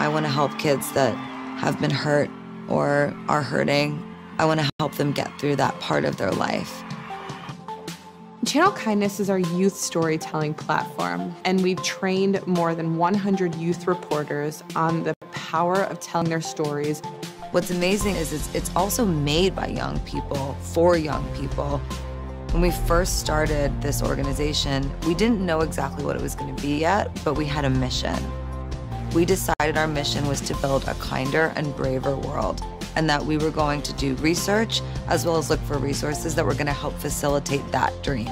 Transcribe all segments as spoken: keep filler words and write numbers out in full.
I want to help kids that have been hurt or are hurting. I want to help them get through that part of their life. Channel Kindness is our youth storytelling platform, and we've trained more than one hundred youth reporters on the power of telling their stories. What's amazing is it's, it's also made by young people, for young people. When we first started this organization, we didn't know exactly what it was going to be yet, but we had a mission. We decided our mission was to build a kinder and braver world, and that we were going to do research as well as look for resources that were going to help facilitate that dream.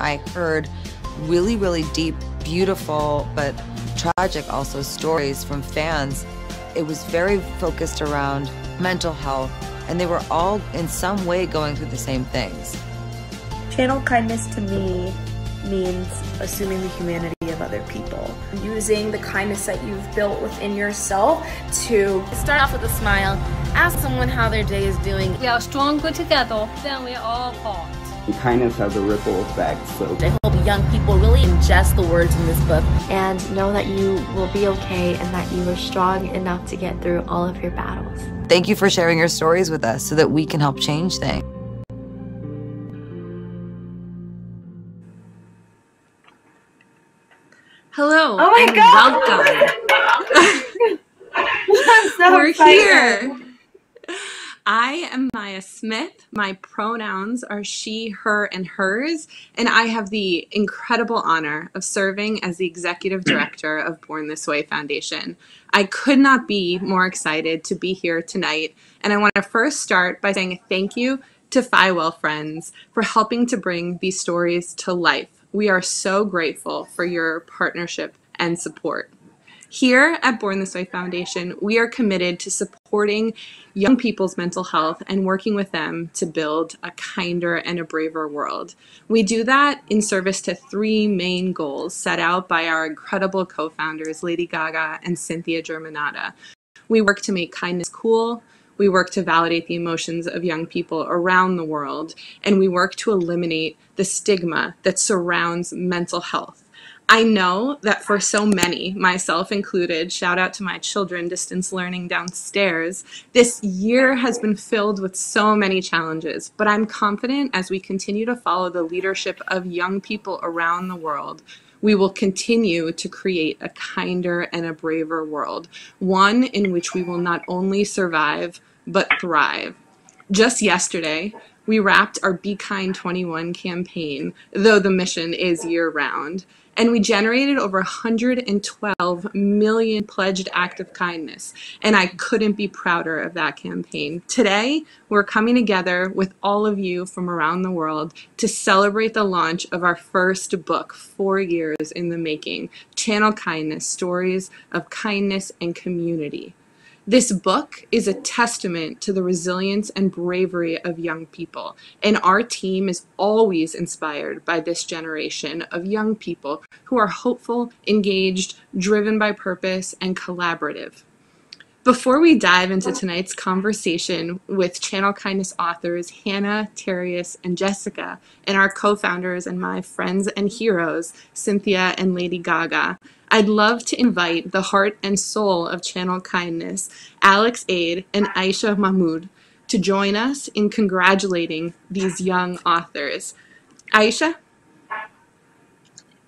I heard really, really deep, beautiful, but tragic also stories from fans. It was very focused around mental health, and they were all in some way going through the same things. Channel Kindness to me means assuming the humanity of other people, using the kindness that you've built within yourself to start off with a smile, ask someone how their day is doing. We are stronger together than we are apart. The kindness has a ripple effect, so I hope young people really ingest the words in this book and know that you will be okay and that you are strong enough to get through all of your battles. Thank you for sharing your stories with us so that we can help change things. Hello. Oh my God! Welcome. I'm so We're excited. Here. I am Maya Smith. My pronouns are she, her, and hers, and I have the incredible honor of serving as the executive director of Born This Way Foundation. I could not be more excited to be here tonight, and I want to first start by saying thank you to F I W E L Friends for helping to bring these stories to life. We are so grateful for your partnership and support. Here at Born This Way Foundation, we are committed to supporting young people's mental health and working with them to build a kinder and a braver world. We do that in service to three main goals set out by our incredible co-founders, Lady Gaga and Cynthia Germanotta. We work to make kindness cool, we work to validate the emotions of young people around the world, and we work to eliminate the stigma that surrounds mental health. I know that for so many, myself included, shout out to my children distance learning downstairs, this year has been filled with so many challenges, but I'm confident as we continue to follow the leadership of young people around the world, we will continue to create a kinder and a braver world, one in which we will not only survive, but thrive. Just yesterday, we wrapped our BeKind twenty-one campaign, though the mission is year-round, and we generated over one hundred twelve million pledged acts of kindness, and I couldn't be prouder of that campaign. Today, we're coming together with all of you from around the world to celebrate the launch of our first book, four years in the making, Channel Kindness, Stories of Kindness and Community. This book is a testament to the resilience and bravery of young people, and our team is always inspired by this generation of young people who are hopeful, engaged, driven by purpose, and collaborative. Before we dive into tonight's conversation with Channel Kindness authors Hannah, Terrius, and Jessica, and our co-founders and my friends and heroes, Cynthia and Lady Gaga, I'd love to invite the heart and soul of Channel Kindness, Alex Aid and Aisha Mahmud, to join us in congratulating these young authors. Aisha?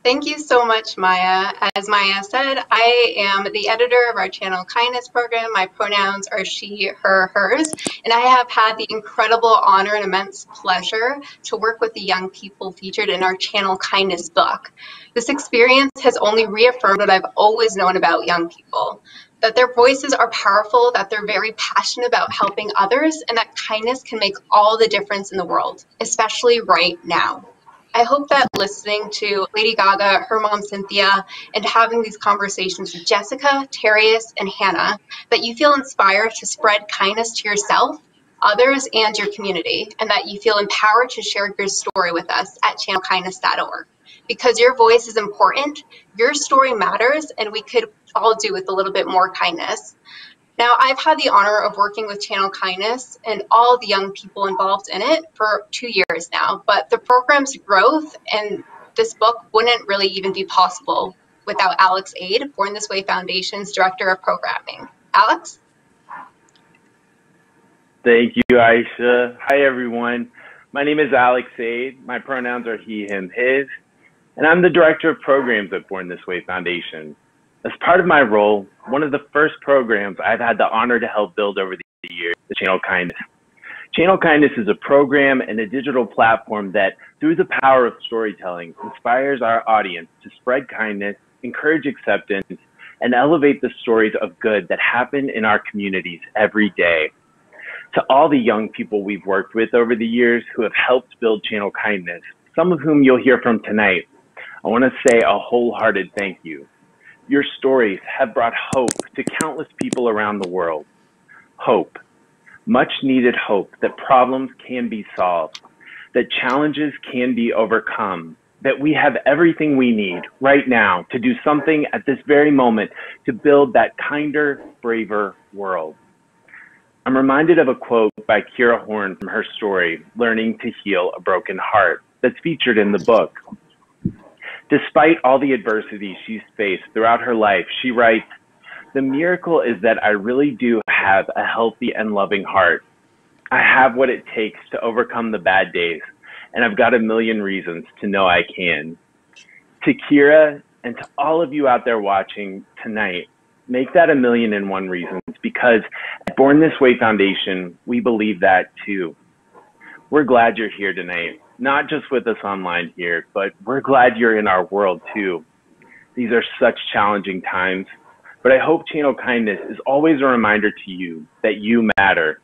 Thank you so much, Maya. As Maya said, I am the editor of our Channel Kindness program. My pronouns are she, her, hers, and I have had the incredible honor and immense pleasure to work with the young people featured in our Channel Kindness book. This experience has only reaffirmed what I've always known about young people, that their voices are powerful, that they're very passionate about helping others, and that kindness can make all the difference in the world, especially right now. I hope that listening to Lady Gaga, her mom Cynthia, and having these conversations with Jessica, Terrius, and Hannah, that you feel inspired to spread kindness to yourself, others, and your community, and that you feel empowered to share your story with us at channel kindness dot org. Because your voice is important, your story matters, and we could all do with a little bit more kindness. Now, I've had the honor of working with Channel Kindness and all the young people involved in it for two years now, but the program's growth and this book wouldn't really even be possible without Alex Aid, Born This Way Foundation's Director of Programming. Alex? Thank you, Aisha. Hi, everyone. My name is Alex Aid. My pronouns are he, him, his, and I'm the Director of Programs at Born This Way Foundation. As part of my role, one of the first programs I've had the honor to help build over the years is Channel Kindness. Channel Kindness is a program and a digital platform that, through the power of storytelling, inspires our audience to spread kindness, encourage acceptance, and elevate the stories of good that happen in our communities every day. To all the young people we've worked with over the years who have helped build Channel Kindness, some of whom you'll hear from tonight, I want to say a wholehearted thank you. Your stories have brought hope to countless people around the world. Hope. Much needed hope that problems can be solved, that challenges can be overcome, that we have everything we need right now to do something at this very moment to build that kinder, braver world. I'm reminded of a quote by Kira Horn from her story, Learning to Heal a Broken Heart, that's featured in the book. Despite all the adversity she's faced throughout her life, she writes, "The miracle is that I really do have a healthy and loving heart. I have what it takes to overcome the bad days, and I've got a million reasons to know I can." To Kira and to all of you out there watching tonight, make that a million and one reasons, because at Born This Way Foundation, we believe that too. We're glad you're here tonight, not just with us online here, but we're glad you're in our world too. These are such challenging times. But I hope Channel Kindness is always a reminder to you that you matter.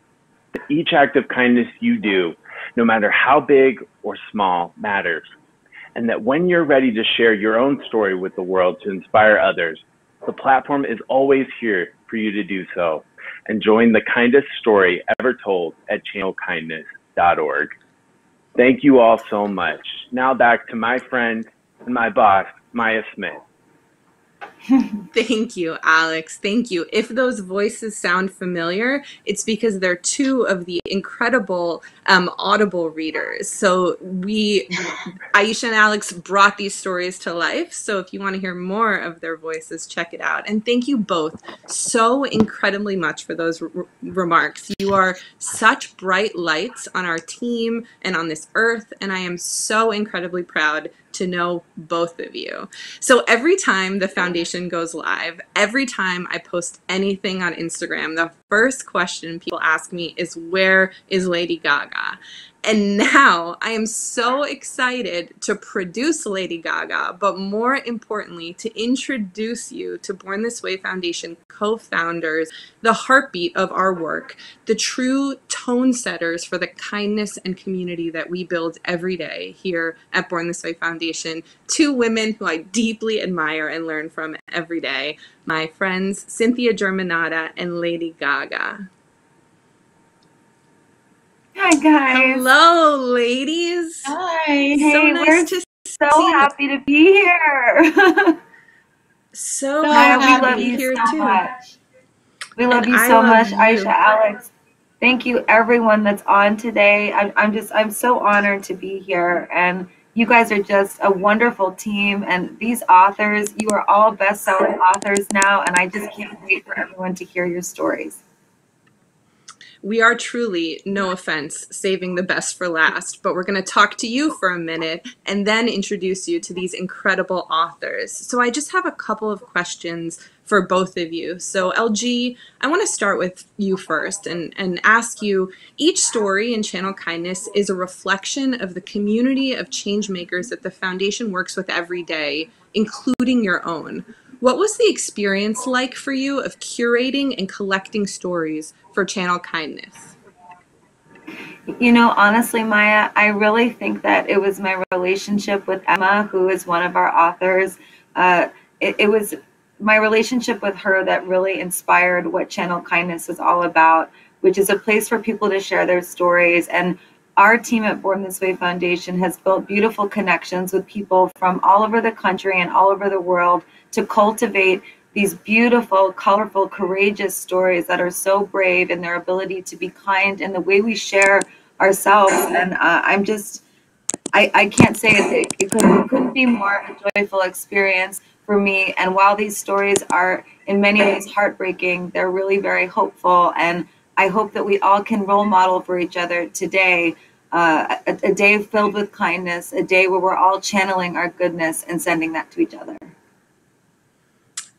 That each act of kindness you do, no matter how big or small, matters. And that when you're ready to share your own story with the world to inspire others, the platform is always here for you to do so. And join the kindest story ever told at channel kindness dot org. Thank you all so much. Now back to my friend and my boss, Maya Smith. Thank you, Alex. Thank you. If those voices sound familiar, it's because they're two of the incredible um, Audible readers. So we, Aisha and Alex, brought these stories to life. So if you want to hear more of their voices, check it out. And thank you both so incredibly much for those re remarks. You are such bright lights on our team and on this earth, and I am so incredibly proud to know both of you. So every time the foundation goes live, every time I post anything on Instagram, the first question people ask me is, where is Lady Gaga? And now I am so excited to produce Lady Gaga, but more importantly, to introduce you to Born This Way Foundation co-founders, the heartbeat of our work, the true tone setters for the kindness and community that we build every day here at Born This Way Foundation, two women who I deeply admire and learn from every day, my friends Cynthia Germanotta and Lady Gaga. Hi guys. Hello, ladies. Hi. So hey, nice we're to so see happy you. to be here. so so happy to be here so too. Much. We love and you so much, you. Aisha, Alex. Thank you, everyone that's on today. I'm, I'm just I'm so honored to be here, and you guys are just a wonderful team. And these authors, you are all best-selling authors now, and I just can't wait for everyone to hear your stories. We are truly, no offense, saving the best for last, but we're going to talk to you for a minute and then introduce you to these incredible authors. So I just have a couple of questions for both of you. So L G, I want to start with you first and, and ask you, each story in Channel Kindness is a reflection of the community of change makers that the foundation works with every day, including your own. What was the experience like for you of curating and collecting stories for Channel Kindness? You know, honestly, Maya, I really think that it was my relationship with Emma, who is one of our authors. Uh, it, it was my relationship with her that really inspired what Channel Kindness is all about, which is a place for people to share their stories. And our team at Born This Way Foundation has built beautiful connections with people from all over the country and all over the world to cultivate these beautiful, colorful, courageous stories that are so brave in their ability to be kind and the way we share ourselves. And uh, I'm just I, I can't say it, it couldn't, couldn't be more of a joyful experience for me. And while these stories are in many ways heartbreaking, they're really very hopeful. And I hope that we all can role model for each other today, uh, a, a day filled with kindness, a day where we're all channeling our goodness and sending that to each other.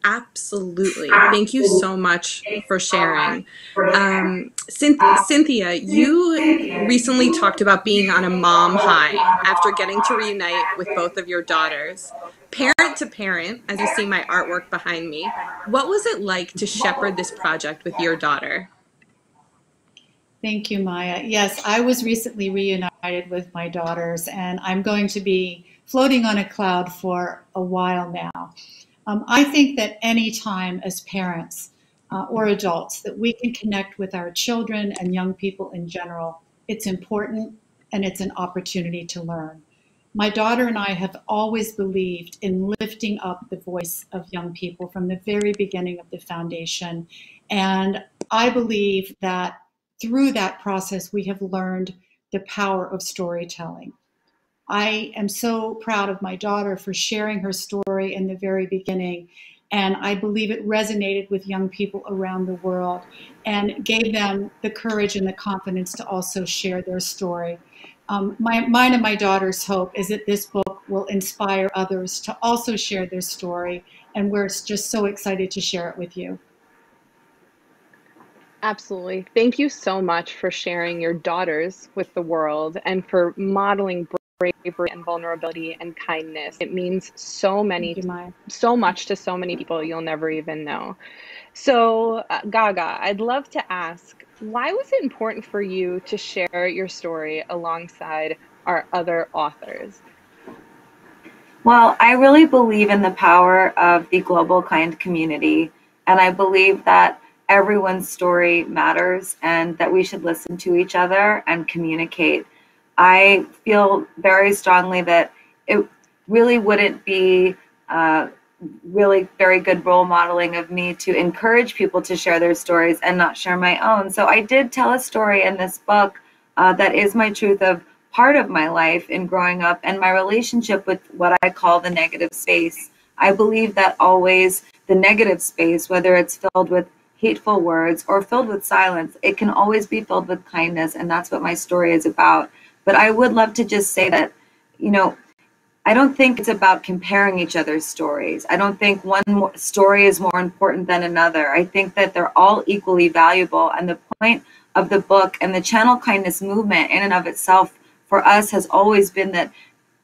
Absolutely. Thank you so much for sharing. Um, Cynthia, you recently talked about being on a mom high after getting to reunite with both of your daughters. Parent to parent, as you see my artwork behind me, what was it like to shepherd this project with your daughter? Thank you, Maya. Yes, I was recently reunited with my daughters, and I'm going to be floating on a cloud for a while now. Um, I think that any time as parents uh, or adults that we can connect with our children and young people in general, it's important and it's an opportunity to learn. My daughter and I have always believed in lifting up the voice of young people from the very beginning of the foundation. And I believe that through that process, we have learned the power of storytelling. I am so proud of my daughter for sharing her story in the very beginning, and I believe it resonated with young people around the world and gave them the courage and the confidence to also share their story. Um, my, mine and my daughter's hope is that this book will inspire others to also share their story, and we're just so excited to share it with you. Absolutely. Thank you so much for sharing your daughters with the world and for modeling bravery and vulnerability and kindness. It means so many, you, so much to so many people you'll never even know. So uh, Gaga, I'd love to ask, why was it important for you to share your story alongside our other authors? Well, I really believe in the power of the global kind community. And I believe that everyone's story matters and that we should listen to each other and communicate. I feel very strongly that it really wouldn't be uh, really very good role modeling of me to encourage people to share their stories and not share my own. So I did tell a story in this book uh, that is my truth of part of my life in growing up and my relationship with what I call the negative space. I believe that always the negative space, whether it's filled with hateful words or filled with silence, it can always be filled with kindness, and that's what my story is about. But I would love to just say that, you know, I don't think it's about comparing each other's stories. I don't think one story is more important than another. I think that they're all equally valuable. And the point of the book and the Channel Kindness movement in and of itself for us has always been that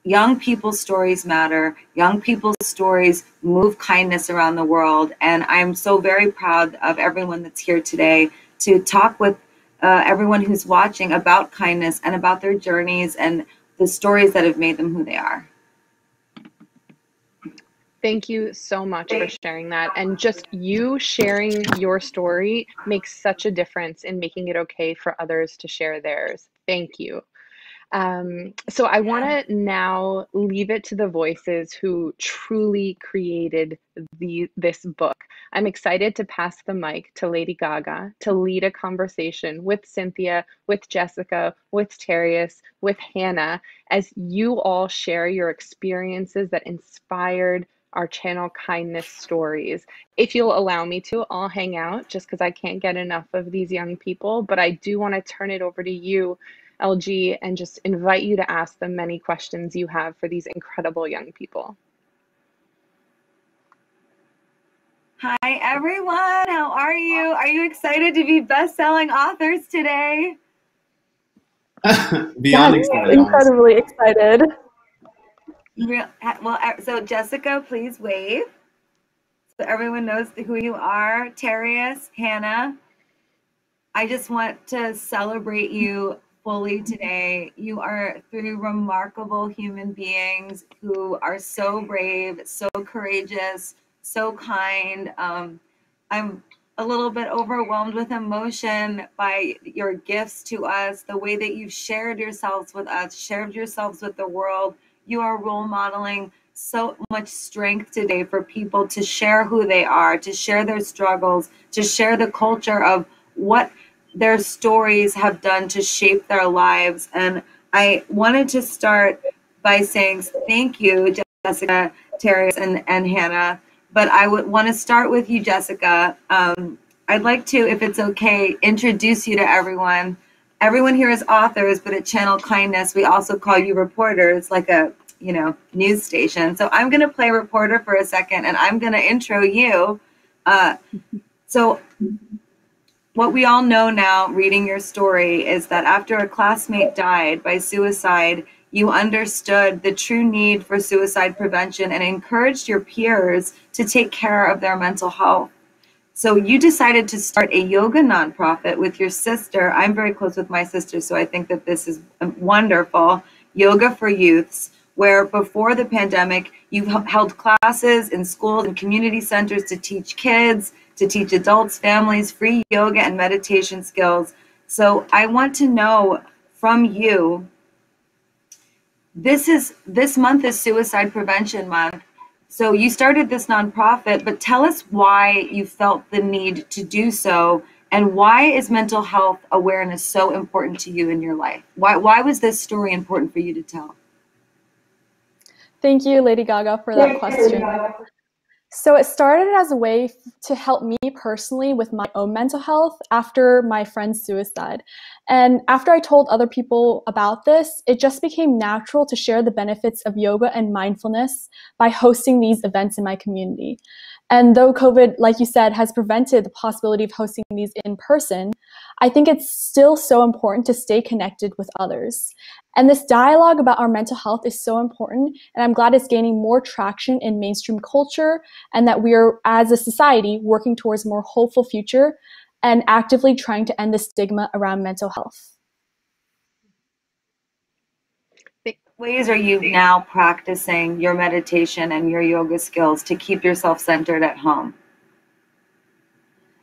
young people's stories matter. Young people's stories move kindness around the world. And I'm so very proud of everyone that's here today to talk with Uh, everyone who's watching about kindness and about their journeys and the stories that have made them who they are. Thank you so much for sharing that. And just you sharing your story makes such a difference in making it okay for others to share theirs. Thank you. Um, so I want to now leave it to the voices who truly created the, this book. I'm excited to pass the mic to Lady Gaga to lead a conversation with Cynthia, with Jessica, with Terrius, with Hannah, as you all share your experiences that inspired our Channel Kindness stories. If you'll allow me to, I'll hang out just because I can't get enough of these young people, but I do want to turn it over to you, L G, and just invite you to ask them many questions you have for these incredible young people. Hi everyone, how are you? Are you excited to be best-selling authors today? Beyond yeah, excited. Incredibly honestly. Excited. Real, well, so Jessica, please wave so everyone knows who you are. Terrius, Hannah, I just want to celebrate you fully today. You are three remarkable human beings who are so brave, so courageous, so kind. Um, I'm a little bit overwhelmed with emotion by your gifts to us, the way that you've shared yourselves with us, shared yourselves with the world. You are role modeling so much strength today for people to share who they are, to share their struggles, to share the culture of what their stories have done to shape their lives. And I wanted to start by saying thank you, Jessica, Terrius, and, and Hannah. But I would want to start with you, Jessica. Um, I'd like to, if it's okay, introduce you to everyone. Everyone here is authors, but at Channel Kindness, we also call you reporters, like a you know news station. So I'm going to play reporter for a second, and I'm going to intro you. Uh, so what we all know now, reading your story, is that after a classmate died by suicide, you understood the true need for suicide prevention and encouraged your peers to take care of their mental health. So you decided to start a yoga nonprofit with your sister. I'm very close with my sister, so I think that this is wonderful. Yoga for Youths, where before the pandemic, you held classes in schools and community centers to teach kids, to teach adults, families, free yoga and meditation skills. So I want to know from you, This is this month is Suicide Prevention Month. So you started this nonprofit, but tell us why you felt the need to do so, and why is mental health awareness so important to you in your life? Why why was this story important for you to tell? Thank you, Lady Gaga, for that question. So it started as a way to help me personally with my own mental health after my friend's suicide. And after I told other people about this, it just became natural to share the benefits of yoga and mindfulness by hosting these events in my community. And though COVID, like you said, has prevented the possibility of hosting these in person, I think it's still so important to stay connected with others. And this dialogue about our mental health is so important, and I'm glad it's gaining more traction in mainstream culture, and that we are, as a society, working towards a more hopeful future and actively trying to end the stigma around mental health. What ways are you now practicing your meditation and your yoga skills to keep yourself centered at home?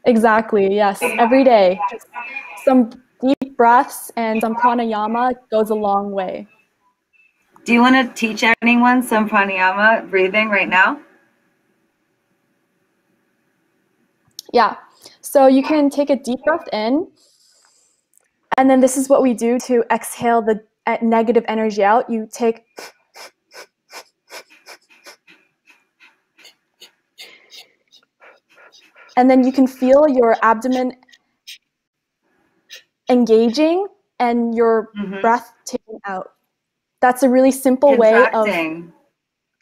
Exactly, yes, every day. Just some deep breaths and some pranayama goes a long way. Do you want to teach anyone some pranayama breathing right now? Yeah, so you can take a deep breath in, and then this is what we do to exhale the at negative energy out. You take and then you can feel your abdomen engaging and your mm-hmm. breath taken out. That's a really simple way of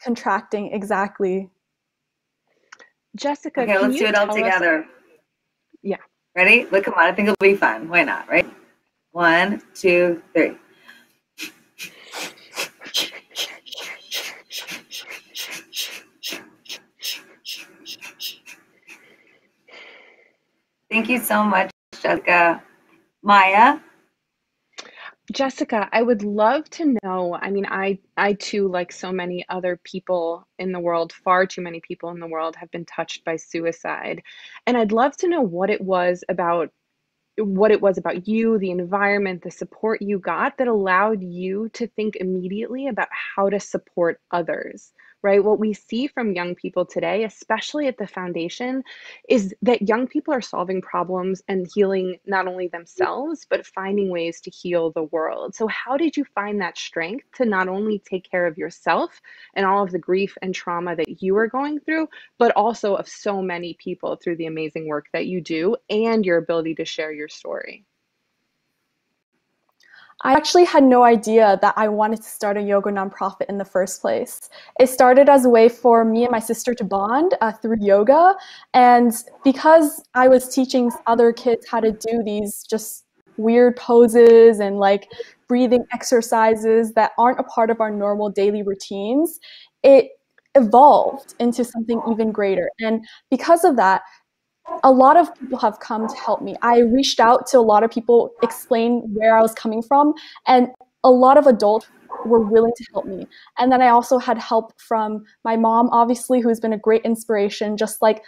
contracting. Exactly. Jessica, okay, let's do it all together. Us? Yeah. Ready? Look, come on. I think it'll be fun. Why not, right? One, two, three. Thank you so much, Jessica. Maya? Jessica, I would love to know, I mean, I, I too, like so many other people in the world, far too many people in the world, have been touched by suicide. And I'd love to know what it was about, what it was about you, the environment, the support you got that allowed you to think immediately about how to support others. Right? What we see from young people today, especially at the foundation, is that young people are solving problems and healing not only themselves, but finding ways to heal the world. So how did you find that strength to not only take care of yourself and all of the grief and trauma that you are going through, but also of so many people through the amazing work that you do and your ability to share your story? I actually had no idea that I wanted to start a yoga nonprofit in the first place. It started as a way for me and my sister to bond uh, through yoga. And because I was teaching other kids how to do these just weird poses and like breathing exercises that aren't a part of our normal daily routines, it evolved into something even greater. And because of that, a lot of people have come to help me. I reached out to a lot of people, explained where I was coming from, and a lot of adults were willing to help me. And then I also had help from my mom, obviously, who's been a great inspiration, just like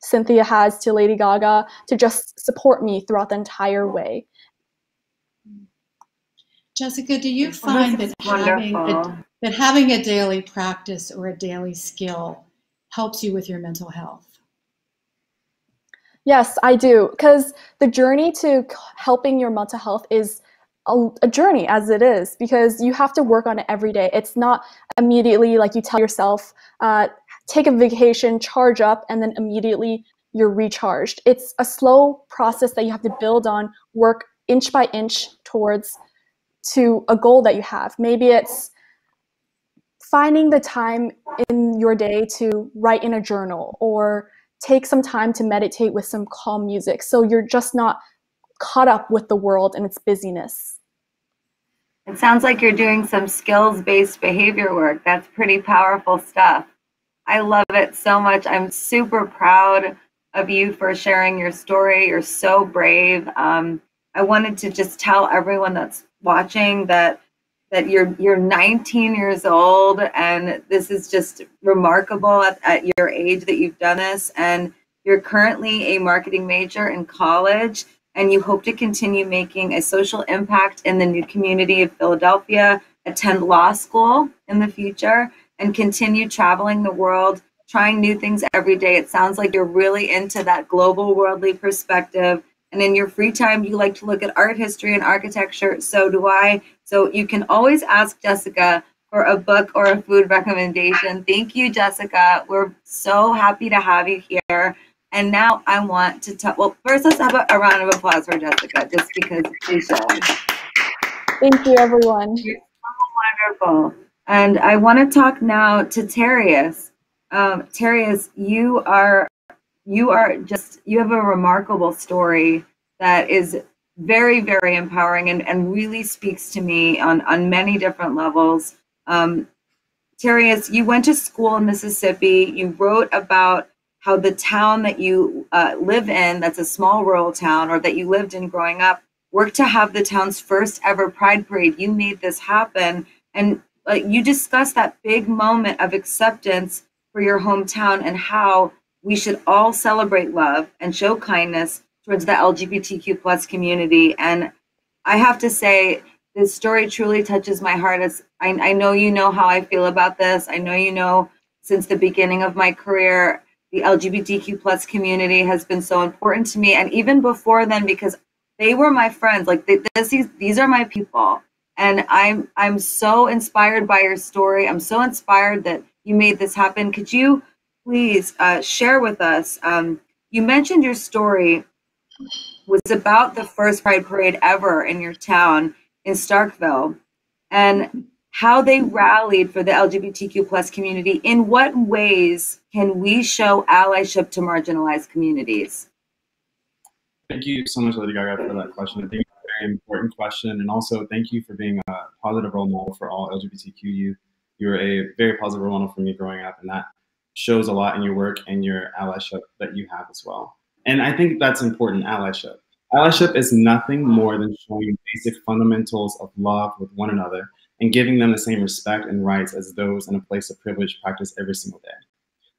Cynthia has to Lady Gaga, to just support me throughout the entire way. Jessica, do you find that having a, that having a daily practice or a daily skill helps you with your mental health? Yes, I do, because the journey to helping your mental health is a, a journey as it is, because you have to work on it every day. It's not immediately like you tell yourself, uh, take a vacation, charge up, and then immediately you're recharged. It's a slow process that you have to build on, work inch by inch towards to a goal that you have. Maybe it's finding the time in your day to write in a journal or take some time to meditate with some calm music, so you're just not caught up with the world and its busyness. It sounds like you're doing some skills-based behavior work. That's pretty powerful stuff. I love it so much. I'm super proud of you for sharing your story. You're so brave. Um, I wanted to just tell everyone that's watching that that you're you're nineteen years old, and this is just remarkable at, at your age that you've done this, and you're currently a marketing major in college, and you hope to continue making a social impact in the new community of Philadelphia, attend law school in the future, and continue traveling the world, trying new things every day. It sounds like you're really into that global worldly perspective. And in your free time, you like to look at art history and architecture. So do I. So you can always ask Jessica for a book or a food recommendation. Thank you, Jessica. We're so happy to have you here. And now I want to tell, well, first let's have a, a round of applause for Jessica, just because she should. Thank you, everyone. You're so wonderful. And I want to talk now to Terrius. Um, Terrius, you are you are just you have a remarkable story that is very, very empowering and, and really speaks to me on, on many different levels. Um, Terrius, you went to school in Mississippi. You wrote about how the town that you uh, live in, that's a small rural town, or that you lived in growing up, worked to have the town's first ever Pride Parade. You made this happen. And Uh, you discussed that big moment of acceptance for your hometown and how we should all celebrate love and show kindness towards the L G B T Q plus community. And I have to say, this story truly touches my heart. As I, I know you know how I feel about this. I know you know since the beginning of my career, the L G B T Q plus community has been so important to me. And even before then, because they were my friends, like they, this, these, these are my people. And I'm I'm so inspired by your story. I'm so inspired that you made this happen. Could you please uh, share with us? Um, you mentioned your story was about the first Pride Parade ever in your town in Starkville, and how they rallied for the L G B T Q plus community. In what ways can we show allyship to marginalized communities? Thank you so much, Lady Gaga, for that question. I think important question, and also thank you for being a positive role model for all L G B T Q youth. You were a very positive role model for me growing up, and that shows a lot in your work and your allyship that you have as well. And I think that's important, allyship. Allyship is nothing more than showing basic fundamentals of love with one another and giving them the same respect and rights as those in a place of privilege practice every single day.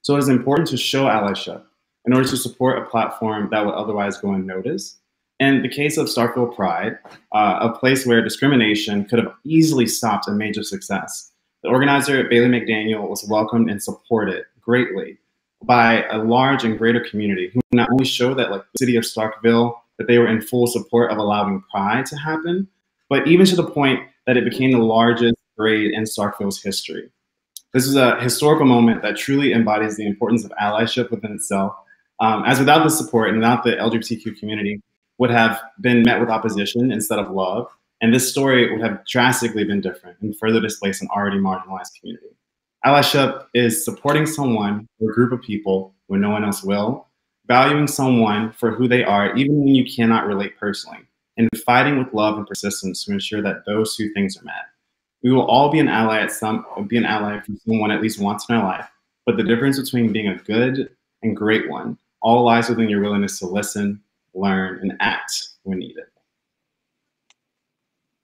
So it is important to show allyship in order to support a platform that would otherwise go unnoticed. In the case of Starkville Pride, uh, a place where discrimination could have easily stopped a major success, the organizer, Bailey McDaniel, was welcomed and supported greatly by a large and greater community who not only showed that, like, the city of Starkville, that they were in full support of allowing Pride to happen, but even to the point that it became the largest parade in Starkville's history. This is a historical moment that truly embodies the importance of allyship within itself, um, as without the support and without the L G B T Q community, would have been met with opposition instead of love, and this story would have drastically been different and further displaced an already marginalized community. Allyship is supporting someone or a group of people when no one else will, valuing someone for who they are even when you cannot relate personally, and fighting with love and persistence to ensure that those two things are met. We will all be an ally at some, or be an ally for someone at least once in our life, but the difference between being a good and great one all lies within your willingness to listen, learn, and act when needed.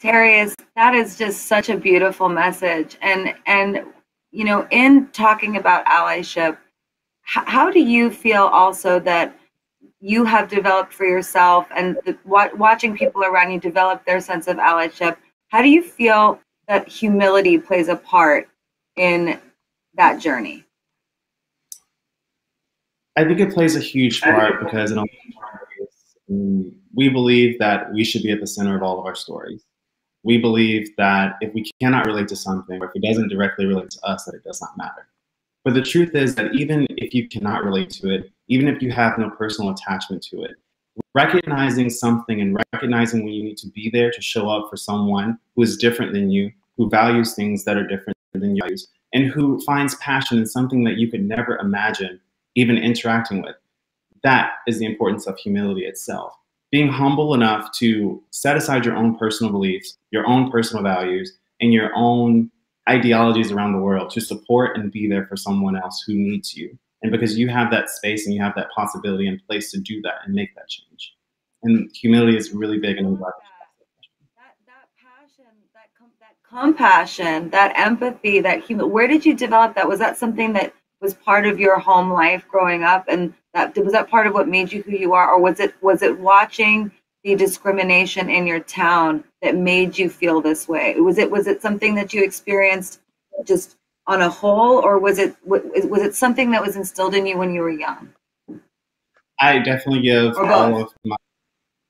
Terrius, that is just such a beautiful message. And, and you know, in talking about allyship, how do you feel also that you have developed for yourself and the, watching people around you develop their sense of allyship? How do you feel that humility plays a part in that journey? I think it plays a huge part because in a we believe that we should be at the center of all of our stories. We believe that if we cannot relate to something, or if it doesn't directly relate to us, that it does not matter. But the truth is that even if you cannot relate to it, even if you have no personal attachment to it, recognizing something and recognizing when you need to be there to show up for someone who is different than you, who values things that are different than you, and who finds passion in something that you could never imagine even interacting with, that is the importance of humility itself. Being humble enough to set aside your own personal beliefs, your own personal values, and your own ideologies around the world to support and be there for someone else who needs you. And because you have that space and you have that possibility in place to do that and make that change. And humility is really big. And that, that, that passion, that, com that compassion, that empathy, that human, where did you develop that? Was that something that was part of your home life growing up, and that was that part of what made you who you are, or was it was it watching the discrimination in your town that made you feel this way? Was it was it something that you experienced just on a whole, or was it was it something that was instilled in you when you were young? I definitely give all of my.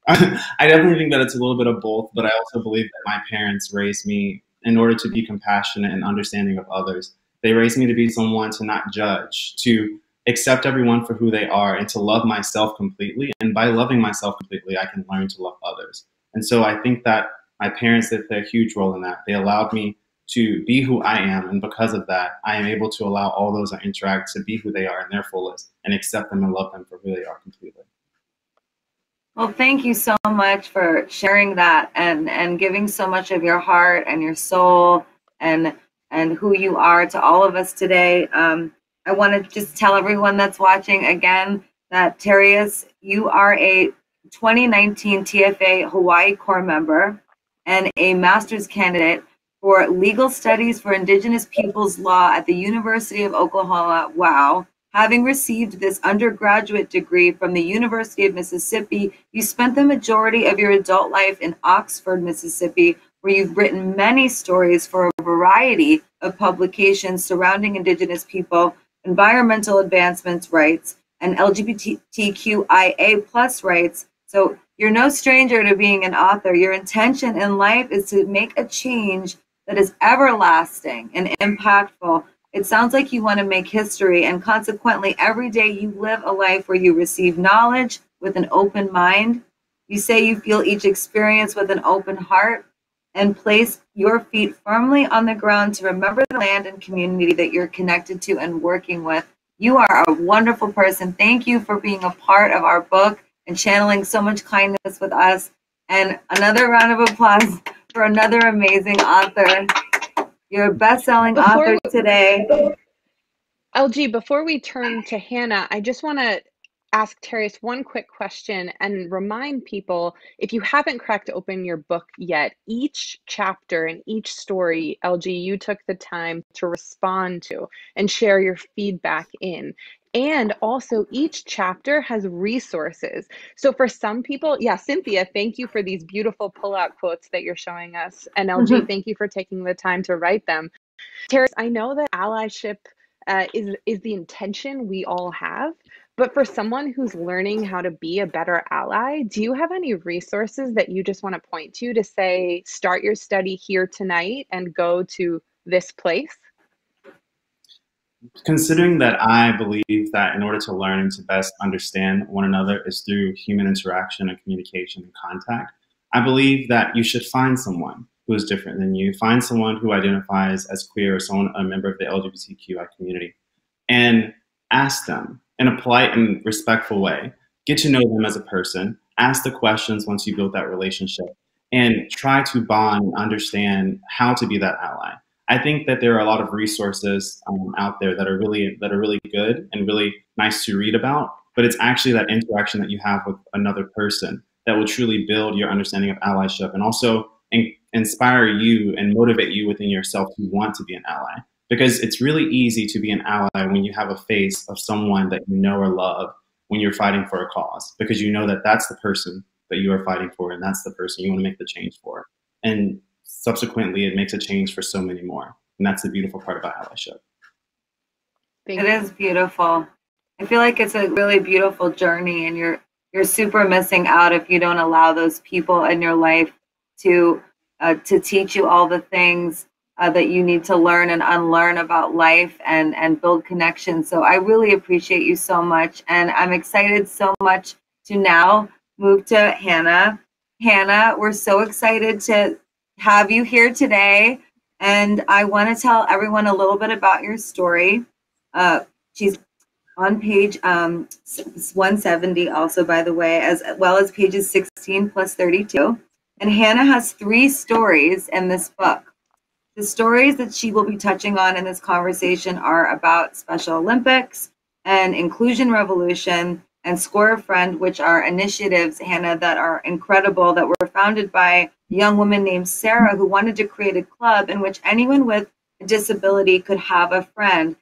I definitely think that it's a little bit of both, but I also believe that my parents raised me in order to be compassionate and understanding of others. They raised me to be someone to not judge, to accept everyone for who they are, and to love myself completely. And by loving myself completely, I can learn to love others. And so I think that my parents did a huge role in that. They allowed me to be who I am. And because of that, I am able to allow all those I interact to be who they are in their fullest and accept them and love them for who they are completely. Well, thank you so much for sharing that and, and giving so much of your heart and your soul and and who you are to all of us today. Um, I want to just tell everyone that's watching again that Terrius, you are a twenty nineteen T F A Hawaii Core member and a master's candidate for Legal Studies for Indigenous Peoples Law at the University of Oklahoma, wow. Having received this undergraduate degree from the University of Mississippi, you spent the majority of your adult life in Oxford, Mississippi, where you've written many stories for a variety of publications surrounding Indigenous people, environmental advancements rights, and L G B T Q I A plus rights. So you're no stranger to being an author. Your intention in life is to make a change that is everlasting and impactful. It sounds like you want to make history, and consequently, every day you live a life where you receive knowledge with an open mind. You say you feel each experience with an open heart, and place your feet firmly on the ground to remember the land and community that you're connected to and working with. You are a wonderful person. Thank you for being a part of our book and channeling so much kindness with us. And another round of applause for another amazing author. You're a best-selling author today. L G, before we turn to Hannah, I just want to ask Terrius one quick question and remind people, if you haven't cracked open your book yet, each chapter and each story, L G, you took the time to respond to and share your feedback in. And also each chapter has resources. So for some people, yeah, Cynthia, thank you for these beautiful pull-out quotes that you're showing us. And L G, mm-hmm. Thank you for taking the time to write them. Terrius, I know that allyship uh, is, is the intention we all have. But for someone who's learning how to be a better ally, do you have any resources that you just want to point to to say, start your study here tonight and go to this place? Considering that I believe that in order to learn and to best understand one another is through human interaction and communication and contact, I believe that you should find someone who is different than you, find someone who identifies as queer or someone, a member of the L G B T Q I community, and ask them. In a polite and respectful way, get to know them as a person, ask the questions once you build that relationship, and try to bond and understand how to be that ally. I think that there are a lot of resources um, out there that are really that are really good and really nice to read about, but it's actually that interaction that you have with another person that will truly build your understanding of allyship and also in inspire you and motivate you within yourself who want to be an ally. Because it's really easy to be an ally when you have a face of someone that you know or love when you're fighting for a cause, because you know that that's the person that you are fighting for and that's the person you want to make the change for. And subsequently, it makes a change for so many more. And that's the beautiful part about allyship. It is beautiful. I feel like it's a really beautiful journey, and you're, you're super missing out if you don't allow those people in your life to uh, to teach you all the things uh, that you need to learn and unlearn about life and, and build connections. So I really appreciate you so much. And I'm excited so much to now move to Hannah. Hannah, we're so excited to have you here today. And I want to tell everyone a little bit about your story. Uh, she's on page um, one seventy also, by the way, as well as pages sixteen plus thirty-two. And Hannah has three stories in this book. The stories that she will be touching on in this conversation are about Special Olympics and Inclusion Revolution and Score a Friend, which are initiatives, Hannah, that are incredible, that were founded by a young woman named Sarah who wanted to create a club in which anyone with a disability could have a friend.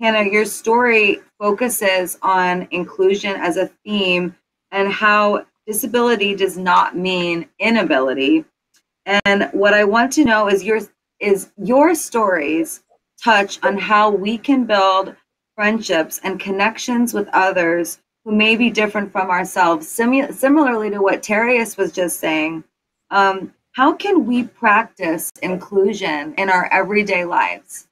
Hannah, your story focuses on inclusion as a theme and how disability does not mean inability. And what I want to know is your, is your stories touch on how we can build friendships and connections with others who may be different from ourselves. Simu similarly to what Terrius was just saying, um, how can we practice inclusion in our everyday lives?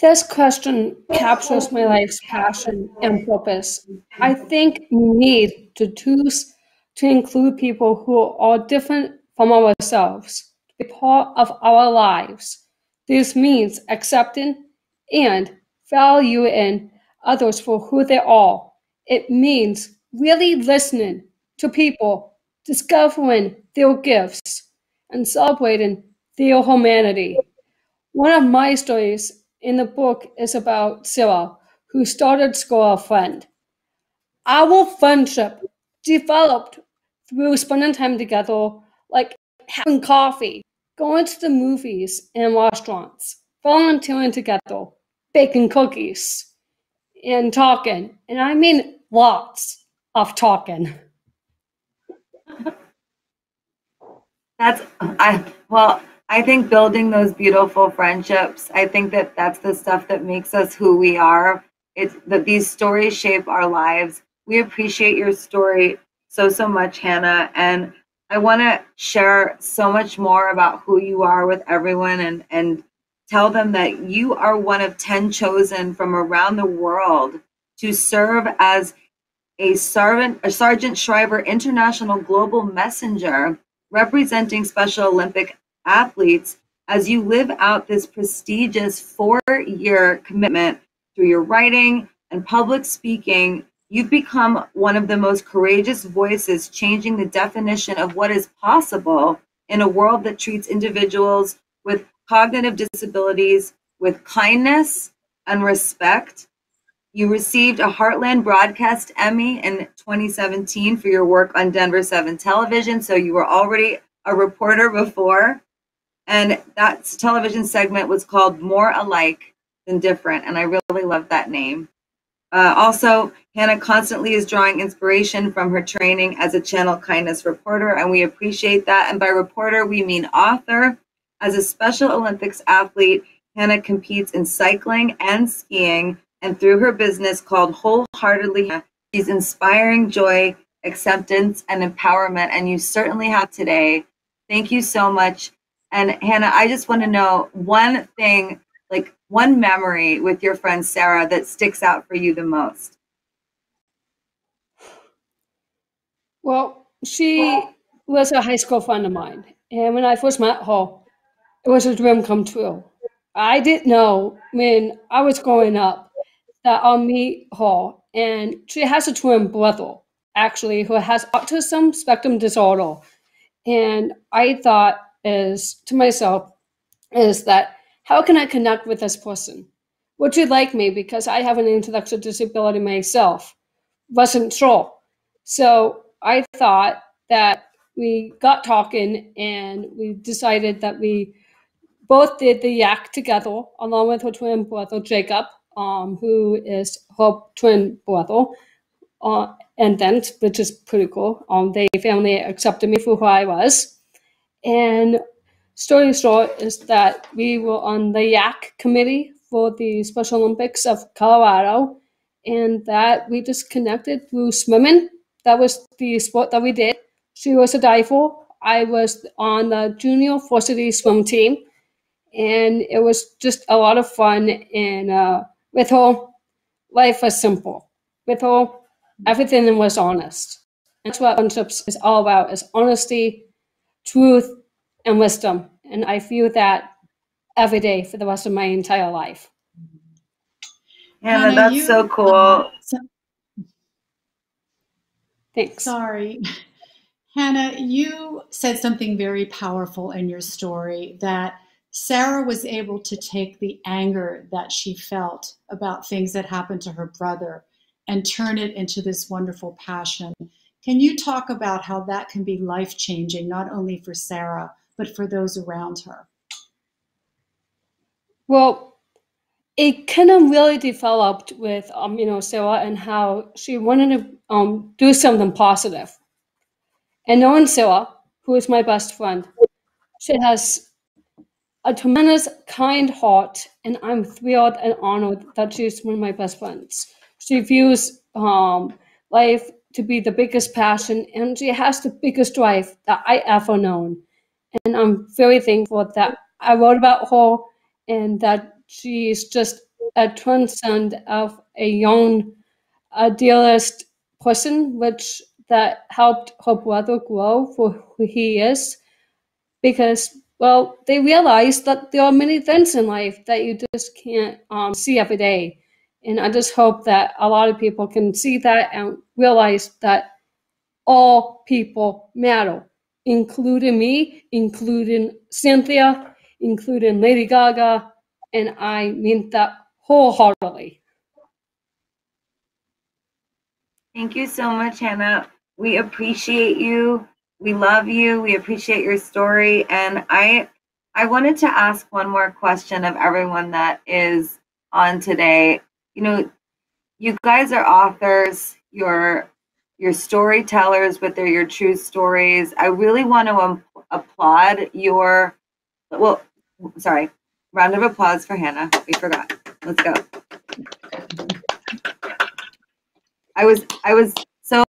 This question captures my life's passion and purpose. I think we need to choose to include people who are different from ourselves, to be part of our lives. This means accepting and valuing others for who they are. It means really listening to people, discovering their gifts, and celebrating their humanity. One of my stories in the book is about Sarah, who started Score a Friend. Our friendship developed through spending time together, like having coffee, going to the movies and restaurants, volunteering together, baking cookies, and talking. And I mean lots of talking. That's, I, well, I think building those beautiful friendships, I think that that's the stuff that makes us who we are. It's that these stories shape our lives. We appreciate your story so, so much, Hannah. And I want to share so much more about who you are with everyone and, and tell them that you are one of ten chosen from around the world to serve as a Sergeant, a Sargent Shriver International Global Messenger representing Special Olympic athletes as you live out this prestigious four-year commitment through your writing and public speaking. You've become one of the most courageous voices changing the definition of what is possible in a world that treats individuals with cognitive disabilities with kindness and respect. You received a Heartland Broadcast Emmy in twenty seventeen for your work on Denver seven television, so you were already a reporter before. And that television segment was called More Alike Than Different, and I really love that name. Uh, also, Hannah constantly is drawing inspiration from her training as a Channel Kindness reporter, and we appreciate that. And by reporter, we mean author. As a Special Olympics athlete, Hannah competes in cycling and skiing, and through her business called Wholeheartedly Hannah, she's inspiring joy, acceptance, and empowerment, and you certainly have today. Thank you so much. And Hannah, I just want to know one thing, like one memory with your friend Sarah that sticks out for you the most. Well, she was a high school friend of mine. And when I first met her, it was a dream come true. I didn't know when I was growing up that I'll meet her. And she has a twin brother, actually, who has autism spectrum disorder. And I thought is to myself is that, how can I connect with this person? Would you like me? Because I have an intellectual disability myself. Wasn't sure. So I thought that we got talking and we decided that we both did the yak together along with her twin brother, Jacob, um, who is her twin brother. Uh, and then, which is pretty cool. Um, they family accepted me for who I was. And story short is that we were on the yak committee for the Special Olympics of Colorado, and that we just connected through swimming. That was the sport that we did. She was a diver. I was on the junior varsity swim team, and it was just a lot of fun. And uh, with her, life was simple. With her, everything was honest. That's what friendships is all about, is honesty, truth, and wisdom. And I feel that every day for the rest of my entire life. Hannah, Hannah that's you, so cool. Uh, so, Thanks. Sorry. Hannah, you said something very powerful in your story, that Sarah was able to take the anger that she felt about things that happened to her brother and turn it into this wonderful passion. Can you talk about how that can be life-changing, not only for Sarah, but for those around her? Well, it kind of really developed with, um, you know, Sarah, and how she wanted to um, do something positive. And knowing Sarah, who is my best friend, she has a tremendous kind heart, and I'm thrilled and honored that she's one of my best friends. She views um, life to be the biggest passion, and she has the biggest drive that I ever known. And I'm very thankful that I wrote about her, and that she's just a transcend of a young idealist person, which that helped her brother grow for who he is. Because, well, they realized that there are many things in life that you just can't um, see every day. And I just hope that a lot of people can see that and realize that all people matter, including me, including Cynthia, including Lady Gaga, and I mean that wholeheartedly. Thank you so much, Hannah. We appreciate you. We love you. We appreciate your story. And I, I wanted to ask one more question of everyone that is on today. You know, you guys are authors. You're, you're storytellers, but they're your true stories. I really want to applaud your, well, sorry, round of applause for Hannah. We forgot. Let's go. I was I was so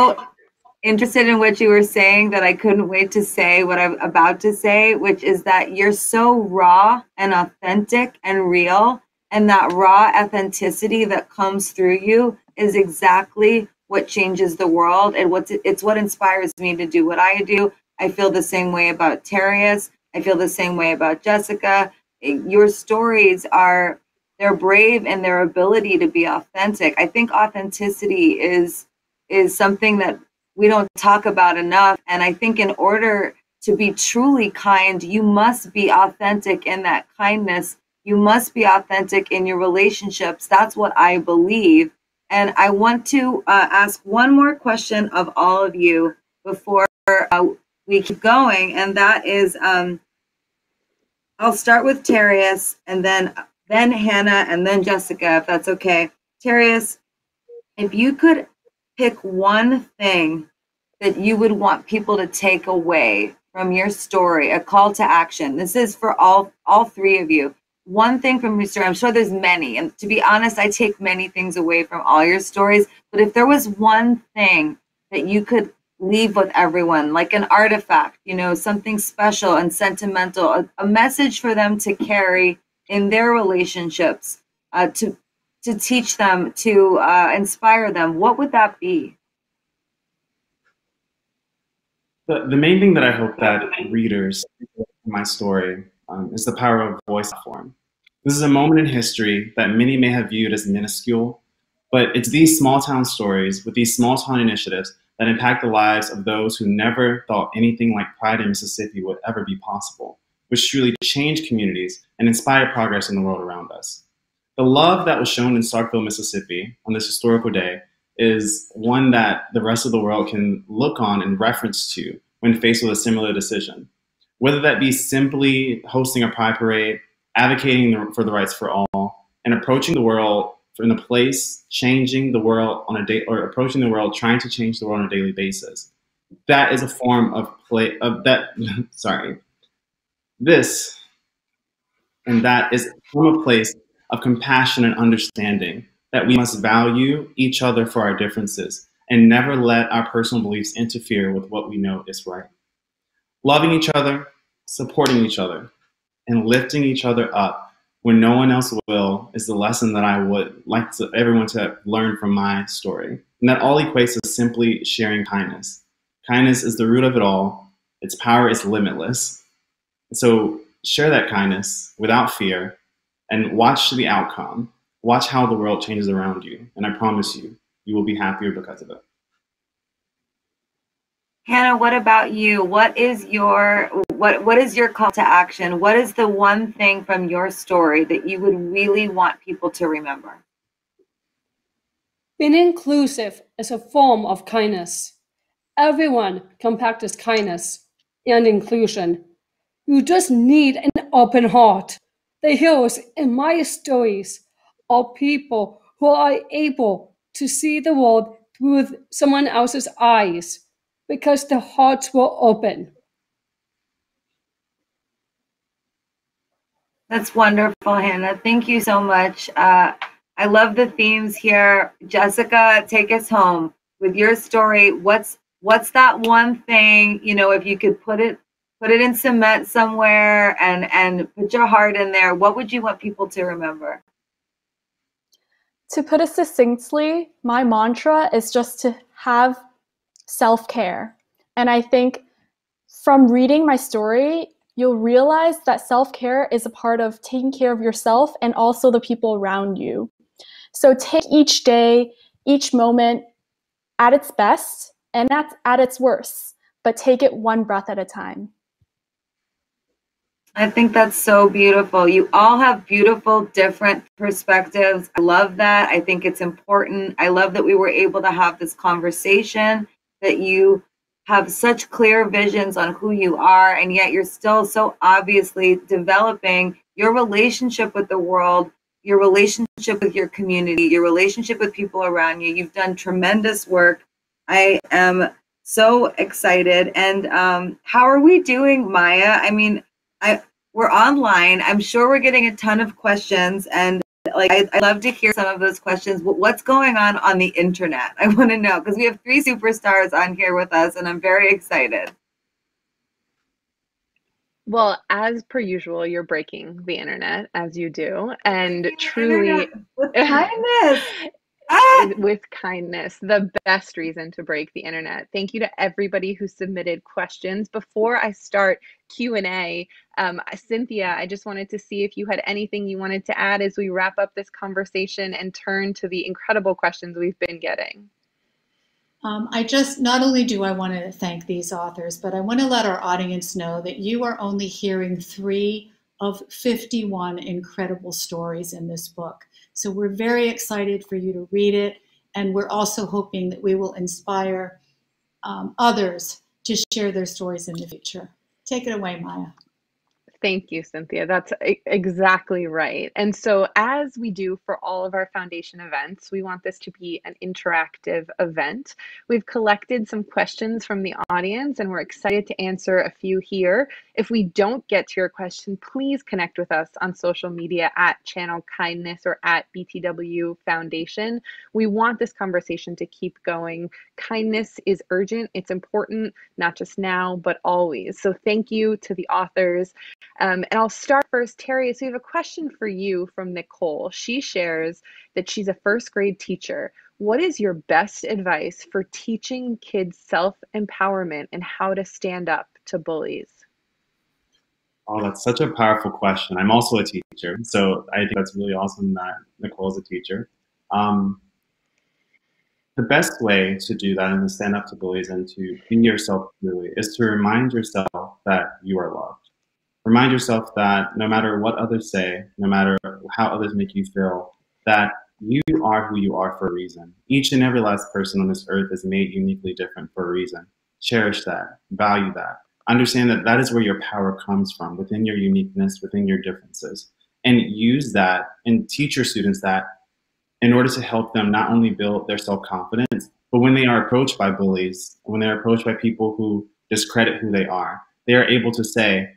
interested in what you were saying that I couldn't wait to say what I'm about to say, which is that you're so raw and authentic and real, and that raw authenticity that comes through you is exactly what changes the world, and what's it's what inspires me to do what I do. I feel the same way about Terrius. I feel the same way about Jessica. Your stories are They're brave and their ability to be authentic. I think authenticity is is something that we don't talk about enough. And I think in order to be truly kind, you must be authentic in that kindness. You must be authentic in your relationships. That's what I believe. And I want to uh, ask one more question of all of you before uh, we keep going. And that is, um, I'll start with Terrius, and then then Hannah, and then Jessica, if that's okay. Terrius, if you could pick one thing that you would want people to take away from your story, a call to action. This is for all, all three of you. One thing from your story, I'm sure there's many, and to be honest, I take many things away from all your stories, but if there was one thing that you could leave with everyone, like an artifact, you know, something special and sentimental, a, a message for them to carry in their relationships, uh, to to teach them, to uh, inspire them, what would that be? The, the main thing that I hope that readers in my story um, is the power of voice platform. This is a moment in history that many may have viewed as minuscule, but it's these small town stories with these small town initiatives that impact the lives of those who never thought anything like Pride in Mississippi would ever be possible, which truly changed communities and inspired progress in the world around us. The love that was shown in Starkville, Mississippi on this historical day is one that the rest of the world can look on and reference to when faced with a similar decision. Whether that be simply hosting a pride parade, advocating for the rights for all, and approaching the world from the place, changing the world on a day, or approaching the world, trying to change the world on a daily basis. That is a form of play, of that, sorry, This and that is from a place of compassion and understanding that we must value each other for our differences and never let our personal beliefs interfere with what we know is right. loving each other, supporting each other, and lifting each other up when no one else will is the lesson that I would like to, everyone to learn from my story. And that all equates to simply sharing kindness. Kindness is the root of it all. Its power is limitless. So share that kindness without fear and watch the outcome. Watch how the world changes around you. And I promise you, you will be happier because of it. Hannah, what about you? What is your what what is your call to action? What is the one thing from your story that you would really want people to remember? Being inclusive is a form of kindness. Everyone can practice kindness and inclusion. You just need an open heart. The heroes in my stories are people who are able to see the world through someone else's eyes, because the hearts were open. That's wonderful, Hannah. Thank you so much. Uh, I love the themes here. Jessica, take us home with your story. What's what's that one thing, you know, if you could put it put it in cement somewhere and, and put your heart in there, what would you want people to remember? To put it succinctly, my mantra is just to have self-care. And I think from reading my story, you'll realize that self-care is a part of taking care of yourself and also the people around you. So take each day, each moment at its best and at, at its worst, but take it one breath at a time. I think that's so beautiful. You all have beautiful, different perspectives. I love that. I think it's important. I love that we were able to have this conversation, that you have such clear visions on who you are, and yet you're still so obviously developing your relationship with the world, your relationship with your community, your relationship with people around you. You've done tremendous work. I am so excited. And um, how are we doing, Maya? I mean, I, we're online. I'm sure we're getting a ton of questions, and like I, I'd love to hear some of those questions. What's going on on the internet? I want to know, because we have three superstars on here with us, and I'm very excited. Well, as per usual, you're breaking the internet as you do, and yeah, truly with kindness. Ah! With kindness, the best reason to break the internet. Thank you to everybody who submitted questions. Before I start Q and A, um, Cynthia, I just wanted to see if you had anything you wanted to add as we wrap up this conversation and turn to the incredible questions we've been getting. Um, I just, not only do I want to thank these authors, but I want to let our audience know that you are only hearing three of fifty-one incredible stories in this book. So we're very excited for you to read it. And we're also hoping that we will inspire um, others to share their stories in the future. Take it away, Maya. Thank you, Cynthia. That's exactly right. And so as we do for all of our foundation events, we want this to be an interactive event. We've collected some questions from the audience, and we're excited to answer a few here. If we don't get to your question, please connect with us on social media at Channel Kindness or at B T W Foundation. We want this conversation to keep going. Kindness is urgent. It's important, not just now, but always. So thank you to the authors. Um, and I'll start first, Terrius. We have a question for you from Nicole. She shares that she's a first grade teacher. What is your best advice for teaching kids self-empowerment and how to stand up to bullies? Oh, that's such a powerful question. I'm also a teacher, so I think that's really awesome that Nicole's a teacher. Um, the best way to do that and to stand up to bullies and to be yourself really is to remind yourself that you are loved. Remind yourself that no matter what others say, no matter how others make you feel, that you are who you are for a reason. Each and every last person on this earth is made uniquely different for a reason. Cherish that, value that. Understand that that is where your power comes from, within your uniqueness, within your differences. And use that and teach your students that in order to help them not only build their self-confidence, but when they are approached by bullies, when they're approached by people who discredit who they are, they are able to say,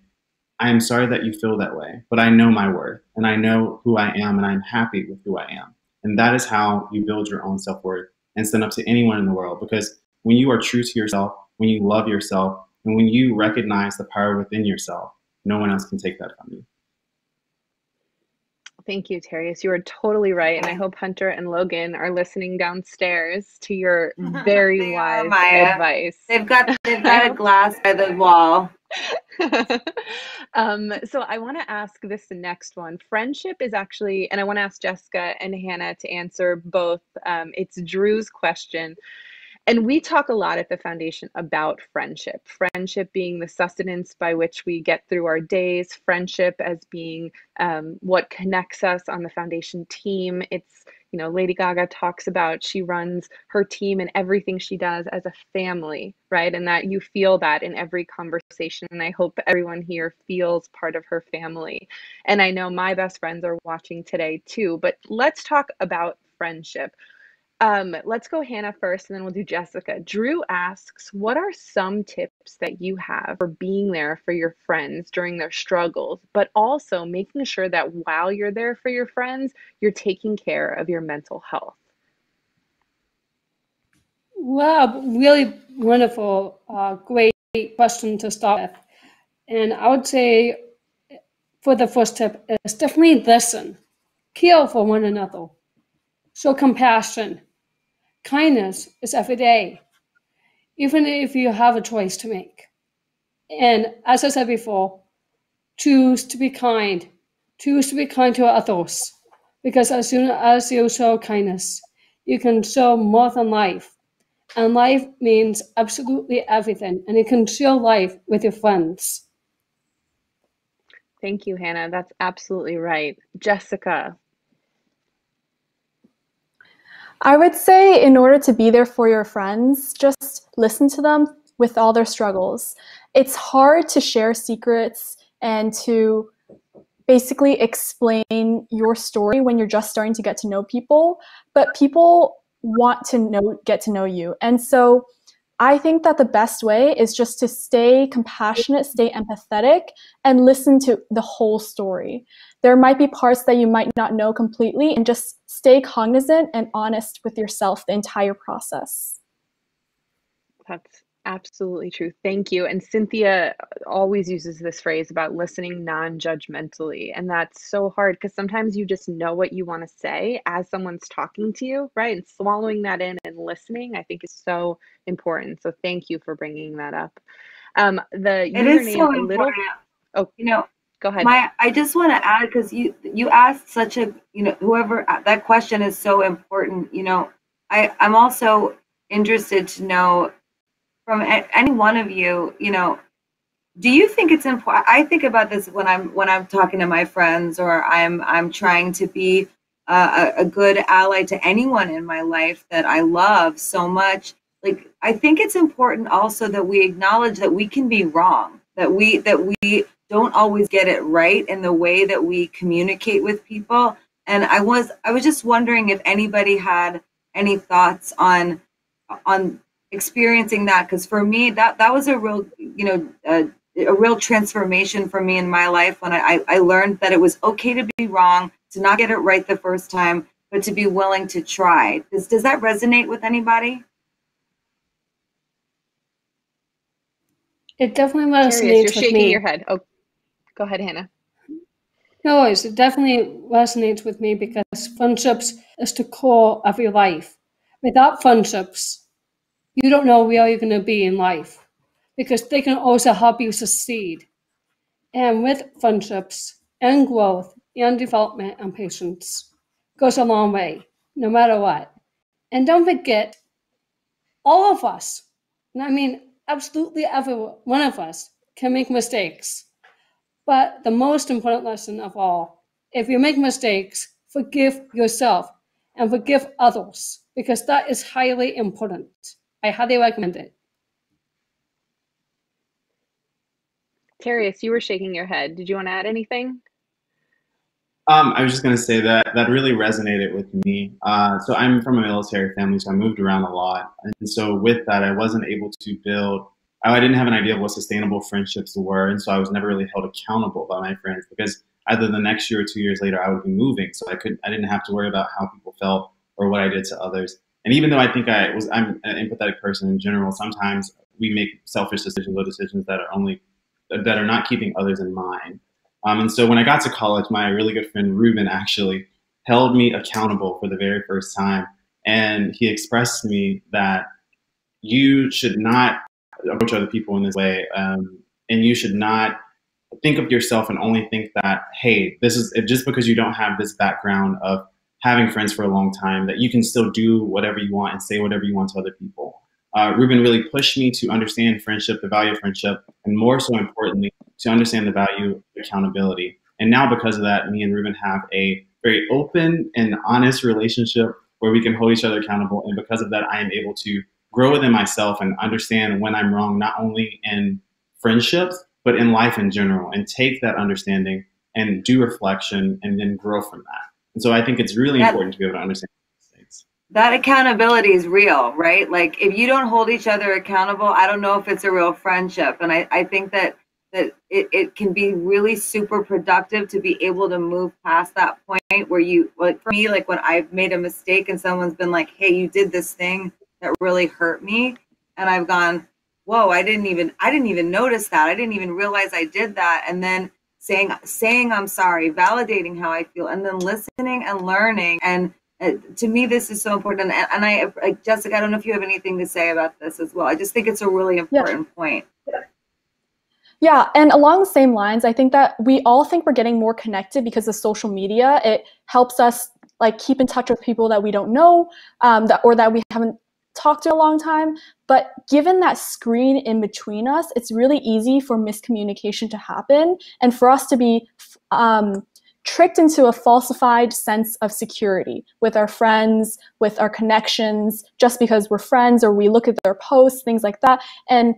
I am sorry that you feel that way, but I know my worth, and I know who I am, and I'm happy with who I am. And that is how you build your own self-worth and stand up to anyone in the world. Because when you are true to yourself, when you love yourself, And when you recognize the power within yourself, no one else can take that from you. Thank you, Terrius. You are totally right. And I hope Hunter and Logan are listening downstairs to your very wise are, advice. They've got, they've got a glass by the wall. um, so I want to ask this the next one. Friendship is actually, and I want to ask Jessica and Hannah to answer both. Um, it's Drew's question. And we talk a lot at the foundation about friendship, friendship being the sustenance by which we get through our days, friendship as being um, what connects us on the foundation team. It's, you know, Lady Gaga talks about she runs her team and everything she does as a family, right? And that you feel that in every conversation. And I hope everyone here feels part of her family. And I know my best friends are watching today too, but let's talk about friendship. Um, let's go Hannah first, and then we'll do Jessica. Drew asks, what are some tips that you have for being there for your friends during their struggles, but also making sure that while you're there for your friends, you're taking care of your mental health? Wow, really wonderful, uh, great question to start with. And I would say for the first tip is definitely listen, care for one another, show compassion. Kindness is every day, even if you have a choice to make. And as I said before, choose to be kind. Choose to be kind to others, because as soon as you show kindness, you can show more than life. And life means absolutely everything, and you can share life with your friends. Thank you, Hannah. That's absolutely right. Jessica. I would say in order to be there for your friends, just listen to them with all their struggles. It's hard to share secrets and to basically explain your story when you're just starting to get to know people, but people want to know, get to know you. And so I think that the best way is just to stay compassionate, stay empathetic, and listen to the whole story. There might be parts that you might not know completely, and just stay cognizant and honest with yourself the entire process. That's absolutely true. Thank you. And Cynthia always uses this phrase about listening non-judgmentally. And that's so hard because sometimes you just know what you want to say as someone's talking to you, right? And swallowing that in and listening, I think, is so important. So thank you for bringing that up. Um, the it username is so a little, important. Oh, you know, go ahead. Maya, I just want to add, because you you asked such a, you know, whoever, that question is so important. You know, I, I'm also interested to know from any one of you, you know, do you think it's important? I think about this when I'm when I'm talking to my friends, or I'm I'm trying to be a, a good ally to anyone in my life that I love so much. Like, I think it's important also that we acknowledge that we can be wrong, that we that we don't always get it right in the way that we communicate with people. And I was I was just wondering if anybody had any thoughts on on. experiencing that, because for me that that was a real you know a, a real transformation for me in my life when I, I learned that it was okay to be wrong, to not get it right the first time, but to be willing to try. Does, does that resonate with anybody? It definitely resonates. You're with shaking me. Your head. Oh, go ahead, Hannah. No, it definitely resonates with me because friendships is the core of your life. Without friendships, you don't know where you're going to be in life, because they can also help you succeed. And with friendships and growth and development and patience goes a long way, no matter what. And don't forget, all of us, and I mean absolutely every one of us, can make mistakes. But the most important lesson of all, if you make mistakes, forgive yourself and forgive others, because that is highly important. I highly recommend it. Terrius, you were shaking your head. Did you want to add anything? Um, I was just going to say that that really resonated with me. Uh, so I'm from a military family, so I moved around a lot. And so with that, I wasn't able to build, I didn't have an idea of what sustainable friendships were. And so I was never really held accountable by my friends, because either the next year or two years later, I would be moving. So I couldn't, I didn't have to worry about how people felt or what I did to others. And even though I think I was, I'm an empathetic person in general, sometimes we make selfish decisions or decisions that are only that are not keeping others in mind. Um, and so when I got to college, my really good friend Ruben actually held me accountable for the very first time. And he expressed to me that you should not approach other people in this way. Um, and you should not think of yourself and only think that, hey, this is just because you don't have this background of having friends for a long time, that you can still do whatever you want and say whatever you want to other people. Uh, Ruben really pushed me to understand friendship, the value of friendship, and more so importantly, to understand the value of accountability. And now because of that, me and Ruben have a very open and honest relationship where we can hold each other accountable. And because of that, I am able to grow within myself and understand when I'm wrong, not only in friendships, but in life in general, and take that understanding and do reflection and then grow from that. And so I think it's really that, important to be able to understand mistakes. That accountability is real, right? Like if you don't hold each other accountable, I don't know if it's a real friendship. And I, I think that that it, it can be really super productive to be able to move past that point where you, like for me, like when I've made a mistake and someone's been like, hey, you did this thing that really hurt me. And I've gone, whoa, I didn't even, I didn't even notice that. I didn't even realize I did that. And then saying, saying I'm sorry, validating how I feel, and then listening and learning. And uh, to me, this is so important. And, and I, like, Jessica, I don't know if you have anything to say about this as well. I just think it's a really important yeah. point. Yeah. Yeah, and along the same lines, I think that we all think we're getting more connected because of social media. It helps us like keep in touch with people that we don't know um, that, or that we haven't talked to in a long time. But given that screen in between us, it's really easy for miscommunication to happen and for us to be um, tricked into a falsified sense of security with our friends, with our connections, just because we're friends or we look at their posts, things like that. And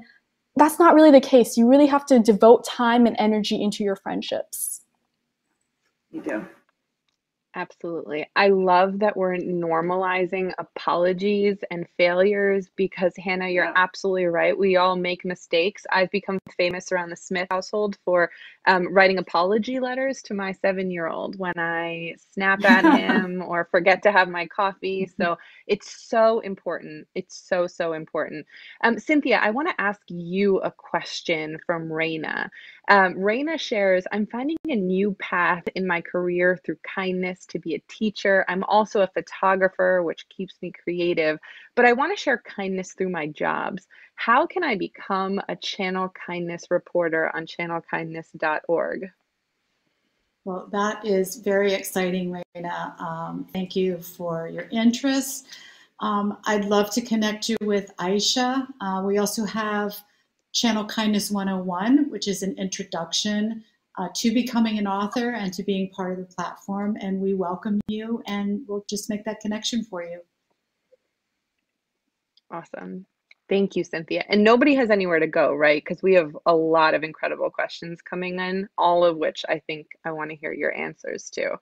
that's not really the case. You really have to devote time and energy into your friendships. You do. Absolutely. I love that we're normalizing apologies and failures because, Hannah, you're yeah. absolutely right. We all make mistakes. I've become famous around the Smith household for um, writing apology letters to my seven-year-old when I snap at him or forget to have my coffee. Mm-hmm. So it's so important. It's so, so important. Um, Cynthia, I want to ask you a question from Raina. Um, Raina shares, I'm finding a new path in my career through kindness to be a teacher. I'm also a photographer, which keeps me creative, but I want to share kindness through my jobs. How can I become a Channel Kindness reporter on channel kindness dot org? Well, that is very exciting, Raina. Um, thank you for your interest. Um, I'd love to connect you with Aisha. Uh, we also have Channel Kindness one oh one, which is an introduction Uh, to becoming an author and to being part of the platform, and we welcome you and we'll just make that connection for you. Awesome. Thank you, Cynthia. And nobody has anywhere to go, right? Because we have a lot of incredible questions coming in, all of which I think I want to hear your answers to.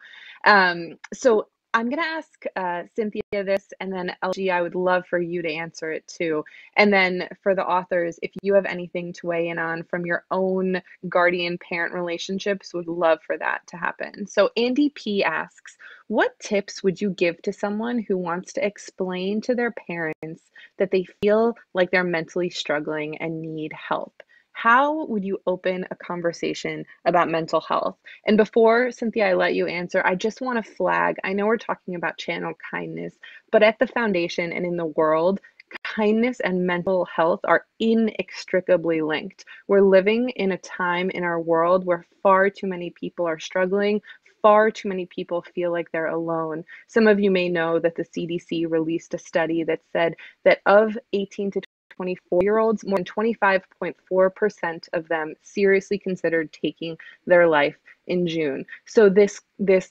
Um, so I'm going to ask uh, Cynthia this, and then L G, I would love for you to answer it too. And then for the authors, if you have anything to weigh in on from your own guardian-parent relationships, would love for that to happen. So Andy P asks, what tips would you give to someone who wants to explain to their parents that they feel like they're mentally struggling and need help? How would you open a conversation about mental health? And before, Cynthia, I let you answer, I just want to flag, I know we're talking about Channel Kindness, but at the foundation and in the world, kindness and mental health are inextricably linked. We're living in a time in our world where far too many people are struggling. Far too many people feel like they're alone. Some of you may know that the C D C released a study that said that of eighteen to twenty-four-year-olds, more than twenty-five point four percent of them seriously considered taking their life in June. So this this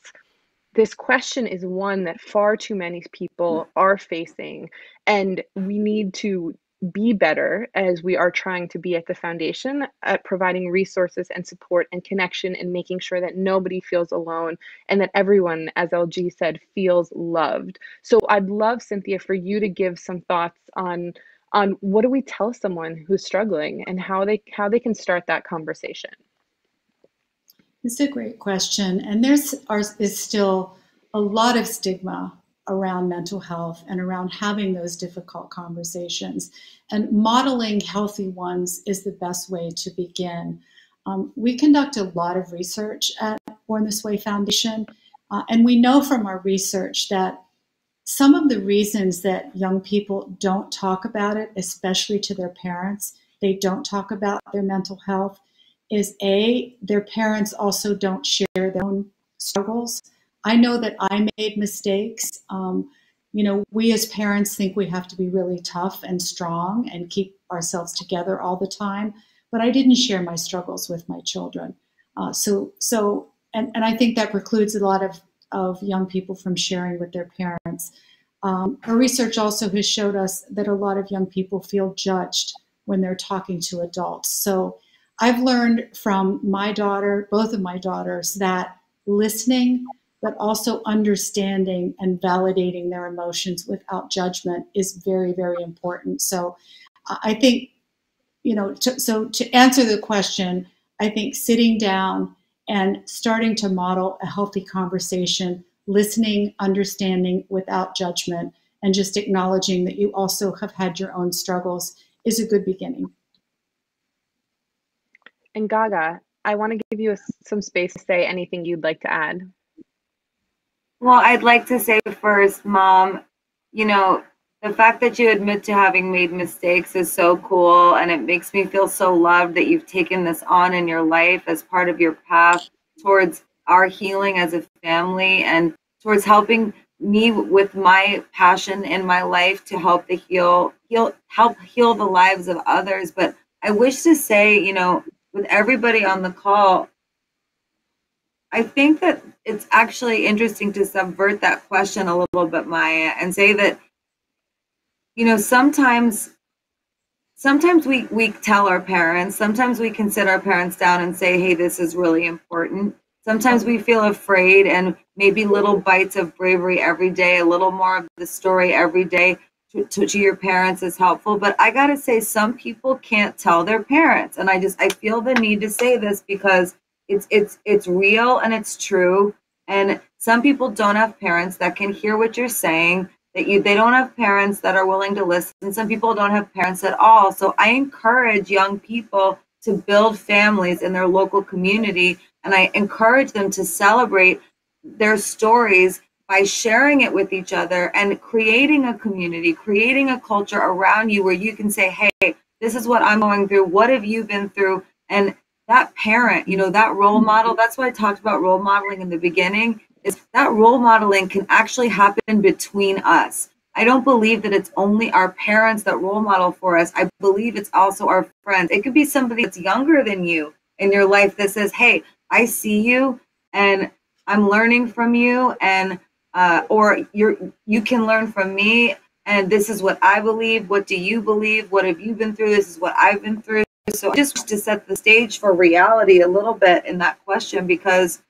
this question is one that far too many people are facing, and we need to be better as we are trying to be at the foundation at providing resources and support and connection and making sure that nobody feels alone and that everyone, as L G said, feels loved. So I'd love, Cynthia, for you to give some thoughts on on what do we tell someone who's struggling and how they how they can start that conversation. It's a great question, and there's are, is still a lot of stigma around mental health and around having those difficult conversations. And modeling healthy ones is the best way to begin. Um, we conduct a lot of research at Born This Way Foundation, uh, and we know from our research that some of the reasons that young people don't talk about it, especially to their parents, they don't talk about their mental health, is A, their parents also don't share their own struggles. I know that I made mistakes. Um, you know, we as parents think we have to be really tough and strong and keep ourselves together all the time, but I didn't share my struggles with my children. Uh, so, so, and, and I think that precludes a lot of, of young people from sharing with their parents. Um, our research also has showed us that a lot of young people feel judged when they're talking to adults. So I've learned from my daughter, both of my daughters, that listening, but also understanding and validating their emotions without judgment is very, very important. So I think, you know, to, so to answer the question, I think sitting down and starting to model a healthy conversation, listening, understanding without judgment, and just acknowledging that you also have had your own struggles is a good beginning. And Gaga, I want to give you a, some space to say anything you'd like to add. Well, I'd like to say first, Mom, you know, the fact that you admit to having made mistakes is so cool, and it makes me feel so loved that you've taken this on in your life as part of your path towards our healing as a family and towards helping me with my passion in my life to help the heal, heal, help heal the lives of others. But I wish to say, you know, with everybody on the call, I think that it's actually interesting to subvert that question a little bit, Maya, and say that, you know, sometimes sometimes we, we tell our parents, sometimes we can sit our parents down and say, hey, this is really important. Sometimes we feel afraid, and maybe little bites of bravery every day, a little more of the story every day to, to, to your parents is helpful. But I gotta say, some people can't tell their parents. And I just, I feel the need to say this because It's it's it's real and it's true, and some people don't have parents that can hear what you're saying. That you they don't have parents that are willing to listen. Some people don't have parents at all. So I encourage young people to build families in their local community, and I encourage them to celebrate their stories by sharing it with each other and creating a community, creating a culture around you where you can say, "Hey, this is what I'm going through. What have you been through?" And that parent, you know, that role model, that's why I talked about role modeling in the beginning, is that role modeling can actually happen between us. I don't believe that it's only our parents that role model for us. I believe it's also our friends. It could be somebody that's younger than you in your life that says, hey, I see you and I'm learning from you, and uh, or you're, you can learn from me, and this is what I believe. What do you believe? What have you been through? This is what I've been through. So just to set the stage for reality a little bit in that question, because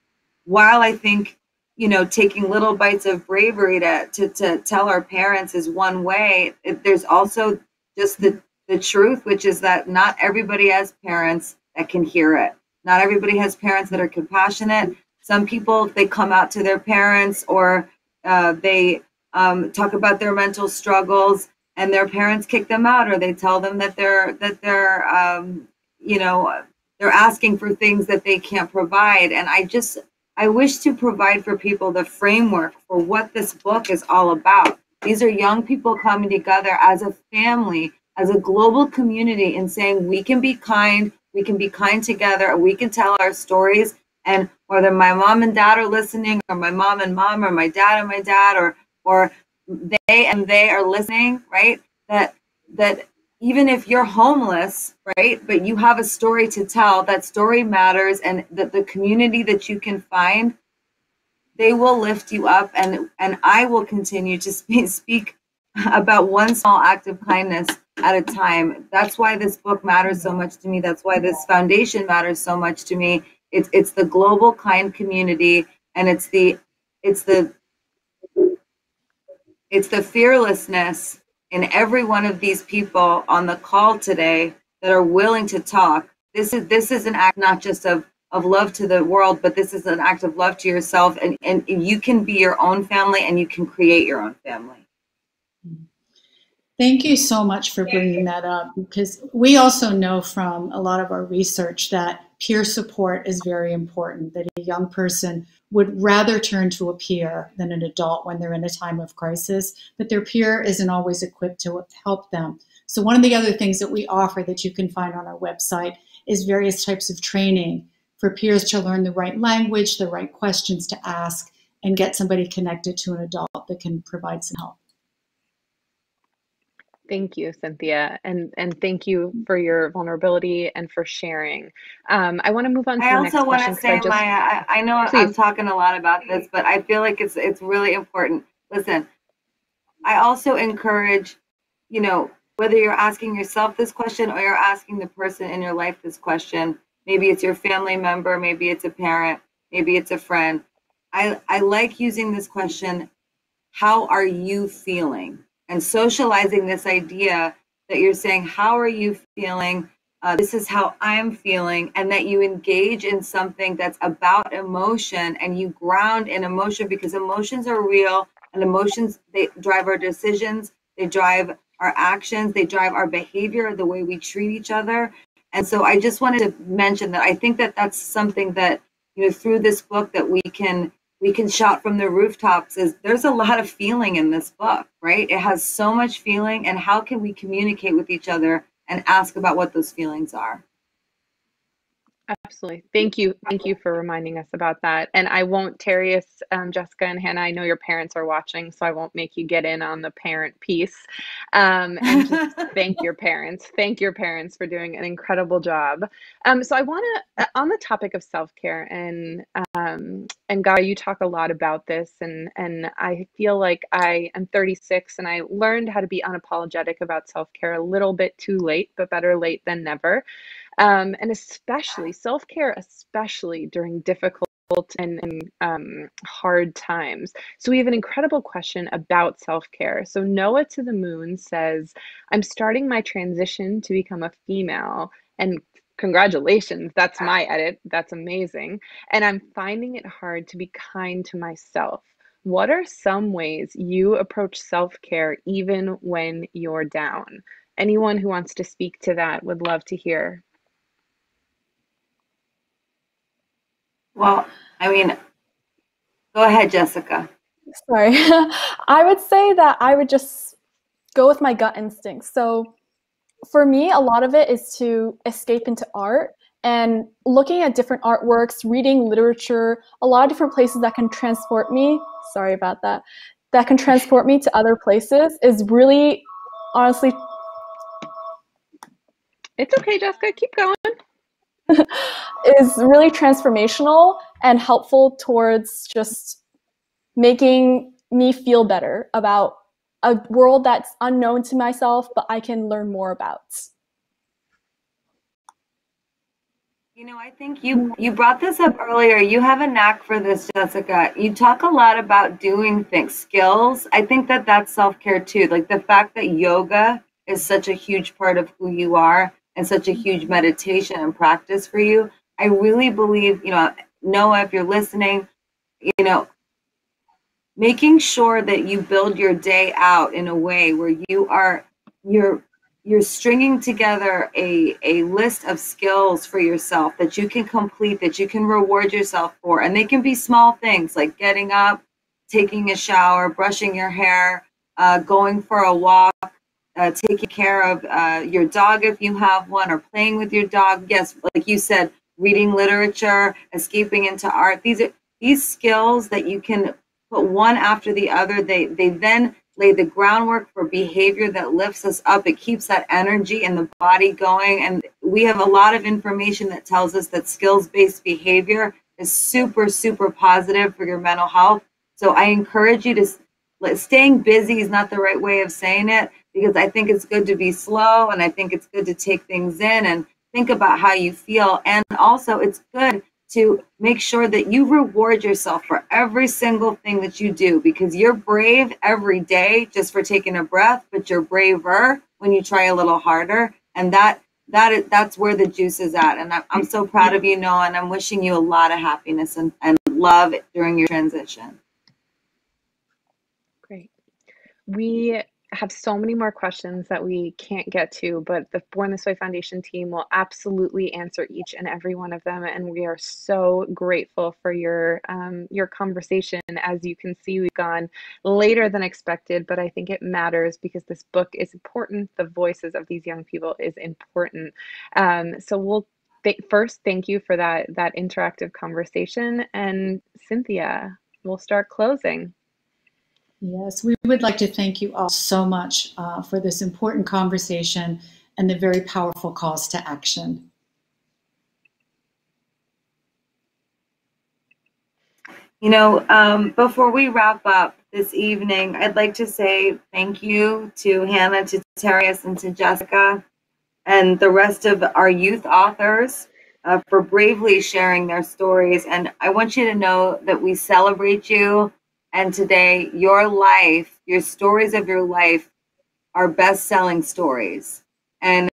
while I think, you know, taking little bites of bravery to to, to tell our parents is one way, it, there's also just the, the truth, which is that not everybody has parents that can hear it. Not everybody has parents that are compassionate. Some people, they come out to their parents, or uh, they um, talk about their mental struggles, and their parents kick them out, or they tell them that they're that they're um, you know, they're asking for things that they can't provide. And I just I wish to provide for people the framework for what this book is all about. These are young people coming together as a family, as a global community, and saying we can be kind, we can be kind together, we can tell our stories. And whether my mom and dad are listening, or my mom and mom, or my dad and my dad, or or they and they are listening, right? That that even if you're homeless, right, but you have a story to tell, that story matters, and that the community that you can find, they will lift you up. And and I will continue to speak, speak about one small act of kindness at a time. That's why this book matters so much to me. That's why this foundation matters so much to me. It's it's the global kind community, and it's the it's the It's the fearlessness in every one of these people on the call today that are willing to talk. This is this is an act not just of of love to the world, but this is an act of love to yourself, and, and you can be your own family and you can create your own family. Thank you so much for bringing that up, because we also know from a lot of our research that peer support is very important, that a young person would rather turn to a peer than an adult when they're in a time of crisis, but their peer isn't always equipped to help them. So one of the other things that we offer that you can find on our website is various types of training for peers to learn the right language, the right questions to ask, and get somebody connected to an adult that can provide some help. Thank you, Cynthia, and and thank you for your vulnerability and for sharing. Um, I want to move on to I the next question. I also want to say, I just, Maya, I, I know please. I'm talking a lot about this, but I feel like it's it's really important. Listen, I also encourage, you know, whether you're asking yourself this question or you're asking the person in your life this question, maybe it's your family member, maybe it's a parent, maybe it's a friend. I, I like using this question, how are you feeling? And socializing this idea that you're saying, how are you feeling? Uh, this is how I'm feeling. And that you engage in something that's about emotion and you ground in emotion, because emotions are real, and emotions, they drive our decisions, they drive our actions, they drive our behavior, the way we treat each other. And so I just wanted to mention that I think that that's something that, you know, through this book that we can we can shout from the rooftops is there's a lot of feeling in this book, right? It has so much feeling, and how can we communicate with each other and ask about what those feelings are? Absolutely. Thank you. Thank you for reminding us about that. And I won't, Terrius, um, Jessica and Hannah, I know your parents are watching, so I won't make you get in on the parent piece. Um, and just thank your parents. Thank your parents for doing an incredible job. Um, so I want to, on the topic of self-care, and um, and Gaga, you talk a lot about this, and, and I feel like I am thirty-six and I learned how to be unapologetic about self-care a little bit too late, but better late than never. Um, and especially self-care, especially during difficult and, and um, hard times. So we have an incredible question about self-care. So Noah to the Moon says, I'm starting my transition to become a female, and congratulations, that's my edit. That's amazing. And I'm finding it hard to be kind to myself. What are some ways you approach self-care even when you're down? Anyone who wants to speak to that would love to hear. Well, I mean, go ahead, Jessica. Sorry. I would say that I would just go with my gut instincts. So for me, a lot of it is to escape into art and looking at different artworks, reading literature, a lot of different places that can transport me. Sorry about that. That can transport me to other places is really, honestly. It's okay, Jessica. Keep going. Is really transformational and helpful towards just making me feel better about a world that's unknown to myself, but I can learn more about. You know, I think you, you brought this up earlier. You have a knack for this, Jessica. You talk a lot about doing things, skills. I think that that's self-care too. Like the fact that yoga is such a huge part of who you are, and such a huge meditation and practice for you. I really believe, you know, Noah, if you're listening, you know, making sure that you build your day out in a way where you are, you're, you're stringing together a, a list of skills for yourself that you can complete, that you can reward yourself for. And they can be small things like getting up, taking a shower, brushing your hair, uh, going for a walk, Uh, taking care of uh, your dog if you have one, or playing with your dog. Yes, like you said, reading literature, escaping into art. These are these skills that you can put one after the other. They they then lay the groundwork for behavior that lifts us up. It keeps that energy and the body going. And we have a lot of information that tells us that skills-based behavior is super, super positive for your mental health. So I encourage you to, staying busy is not the right way of saying it, because I think it's good to be slow, and I think it's good to take things in and think about how you feel. And also it's good to make sure that you reward yourself for every single thing that you do, because you're brave every day just for taking a breath, but you're braver when you try a little harder. And that that is, that's where the juice is at. And I'm, I'm so proud of you, Noah, and I'm wishing you a lot of happiness and, and love during your transition. Great. We have so many more questions that we can't get to, but the Born This Way Foundation team will absolutely answer each and every one of them. And we are so grateful for your um, your conversation. As you can see, we've gone later than expected, but I think it matters because this book is important. The voices of these young people is important. Um, so we'll th- first thank you for that, that interactive conversation. And Cynthia, we'll start closing. Yes, we would like to thank you all so much uh, for this important conversation and the very powerful calls to action. You know, um, before we wrap up this evening, I'd like to say thank you to Hannah, to Terrius, and to Jessica, and the rest of our youth authors uh, for bravely sharing their stories. And I want you to know that we celebrate you. And today, your life, your stories of your life are best-selling stories. And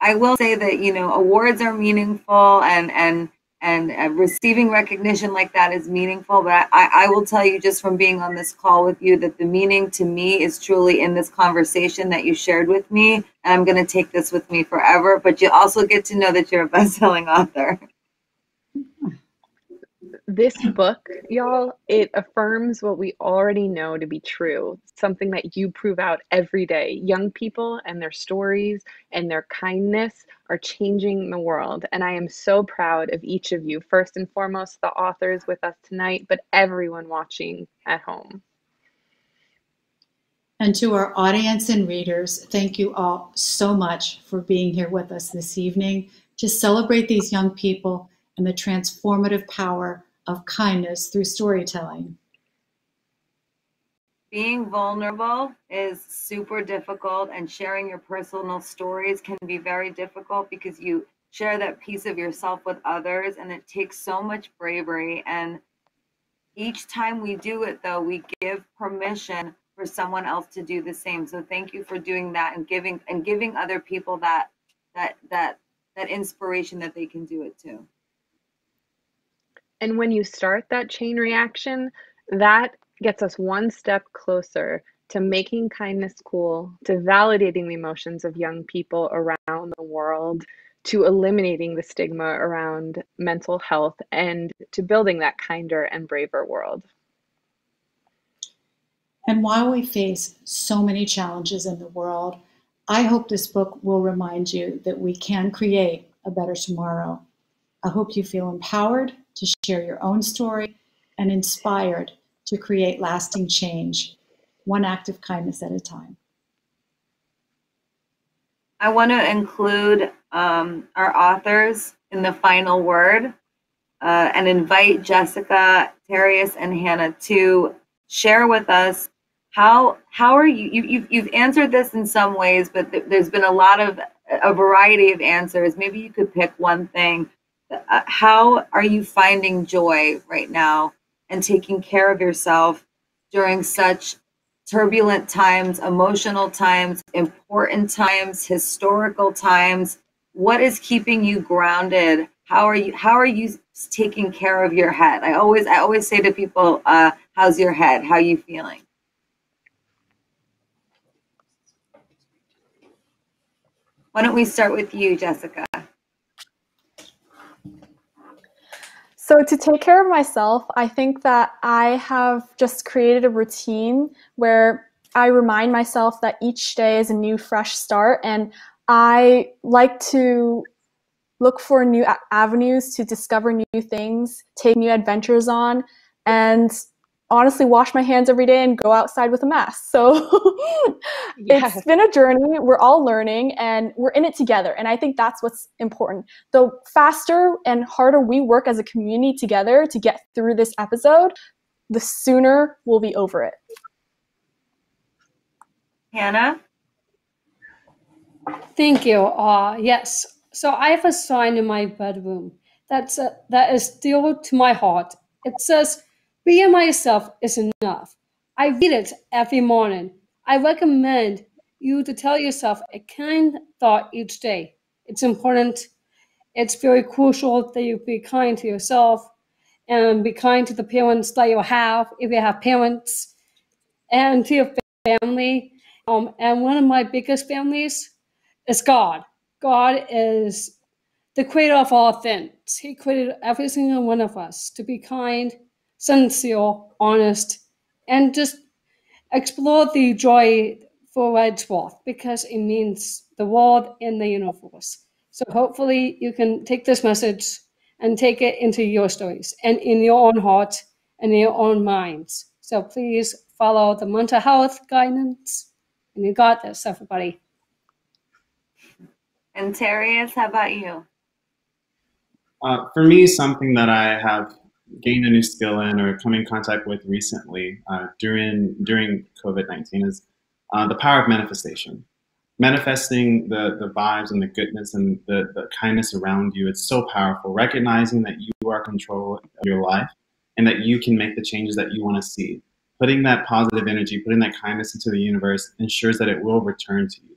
I will say that, you know, awards are meaningful and and and uh, receiving recognition like that is meaningful. But I, I will tell you just from being on this call with you that the meaning to me is truly in this conversation that you shared with me. And I'm going to take this with me forever. But you also get to know that you're a best-selling author. This book, y'all, it affirms what we already know to be true, something that you prove out every day. Young people and their stories and their kindness are changing the world. And I am so proud of each of you, first and foremost, the authors with us tonight, but everyone watching at home. And to our audience and readers, thank you all so much for being here with us this evening to celebrate these young people and the transformative power of kindness through storytelling. Being vulnerable is super difficult, and sharing your personal stories can be very difficult because you share that piece of yourself with others, and it takes so much bravery. And each time we do it, though, we give permission for someone else to do the same. So thank you for doing that and giving and giving other people that that that that inspiration that they can do it too. And when you start that chain reaction, that gets us one step closer to making kindness cool, to validating the emotions of young people around the world, to eliminating the stigma around mental health, and to building that kinder and braver world. And while we face so many challenges in the world, I hope this book will remind you that we can create a better tomorrow. I hope you feel empowered to share your own story and inspired to create lasting change, one act of kindness at a time. I want to include um, our authors in the final word uh, and invite Jessica, Terrius, and Hannah to share with us how how are you, you you've, you've answered this in some ways, but th there's been a lot of a variety of answers. Maybe you could pick one thing. Uh, how are you finding joy right now and taking care of yourself during such turbulent times, emotional times, important times, historical times? What is keeping you grounded? How are you, how are you taking care of your head? I always, I always say to people, uh, how's your head? How are you feeling? Why don't we start with you, Jessica? So to take care of myself, I think that I have just created a routine where I remind myself that each day is a new, fresh start. And I like to look for new avenues to discover new things, take new adventures on, and honestly wash my hands every day and go outside with a mask. So yes. It's been a journey. We're all learning and we're in it together. And I think that's what's important. The faster and harder we work as a community together to get through this episode, the sooner we'll be over it. Hannah? Thank you. Uh, yes. So I have a sign in my bedroom that's, uh, that is dear to my heart. It says, "Being myself is enough." I read it every morning. I recommend you to tell yourself a kind thought each day. It's important. It's very crucial that you be kind to yourself and be kind to the parents that you have, if you have parents, and to your family. Um, and one of my biggest families is God. God is the creator of all things. He created every single one of us to be kind, sincere, honest, and just explore the joy for what it's worth, because it means the world and the universe. So hopefully you can take this message and take it into your stories and in your own heart and in your own minds. So please follow the mental health guidance, and you got this, everybody. And Terrius, how about you? Uh, for me, something that I have gained a new skill in or come in contact with recently uh, during during COVID nineteen is uh, the power of manifestation. Manifesting the, the vibes and the goodness and the, the kindness around you, it's so powerful. Recognizing that you are in control of your life and that you can make the changes that you want to see. Putting that positive energy, putting that kindness into the universe ensures that it will return to you.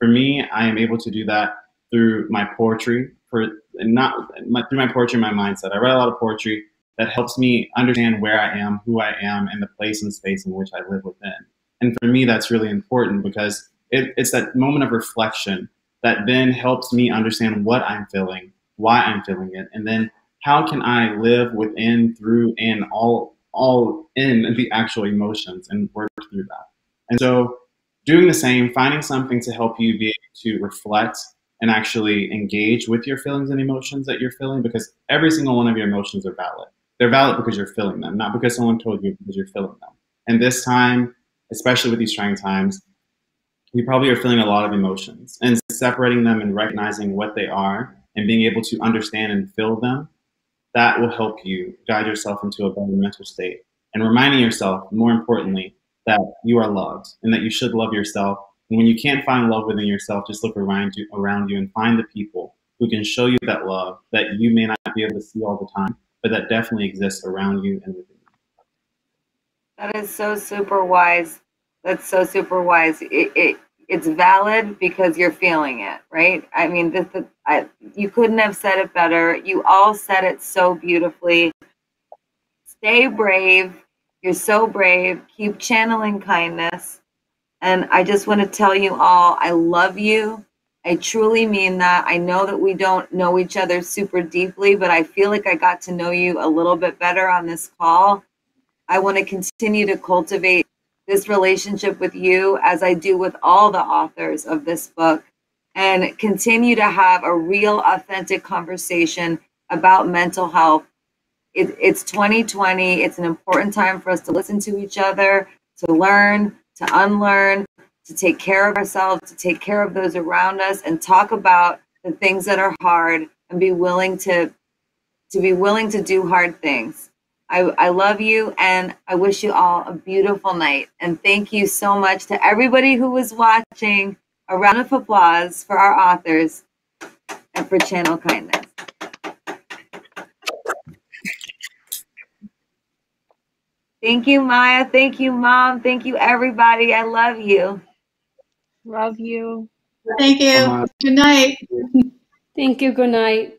For me, I am able to do that through my poetry, for not my, through my poetry and my mindset. I write a lot of poetry that helps me understand where I am, who I am, and the place and space in which I live within. And for me, that's really important because It, it's that moment of reflection that then helps me understand what I'm feeling, why I'm feeling it, and then how can I live within, through, and all all in the actual emotions and work through that. And so doing the same, finding something to help you be able to reflect and actually engage with your feelings and emotions that you're feeling, because every single one of your emotions are valid. They're valid because you're feeling them, not because someone told you, because you're feeling them. And this time, especially with these trying times, you probably are feeling a lot of emotions, and separating them and recognizing what they are and being able to understand and feel them, that will help you guide yourself into a better mental state, and reminding yourself, more importantly, that you are loved and that you should love yourself. And when you can't find love within yourself, just look around you, around you and find the people who can show you that love that you may not be able to see all the time, but that definitely exists around you and within you. That is so super wise. That's so super wise. It, it, It's valid because you're feeling it, right? I mean, this, this, I, you couldn't have said it better. You all said it so beautifully. Stay brave. You're so brave. Keep channeling kindness. And I just want to tell you all, I love you. I truly mean that. I know that we don't know each other super deeply, but I feel like I got to know you a little bit better on this call. I want to continue to cultivate this relationship with you, as I do with all the authors of this book, and continue to have a real, authentic conversation about mental health. It, it's twenty twenty. It's an important time for us to listen to each other, to learn, to unlearn, to take care of ourselves, to take care of those around us, and talk about the things that are hard, and be willing to, to be willing to do hard things. I, I love you, and I wish you all a beautiful night. And thank you so much to everybody who was watching. A round of applause for our authors and for Channel Kindness. Thank you, Maya. Thank you, Mom. Thank you, everybody. I love you. Love you. Thank you. Good night. Thank you. Good night.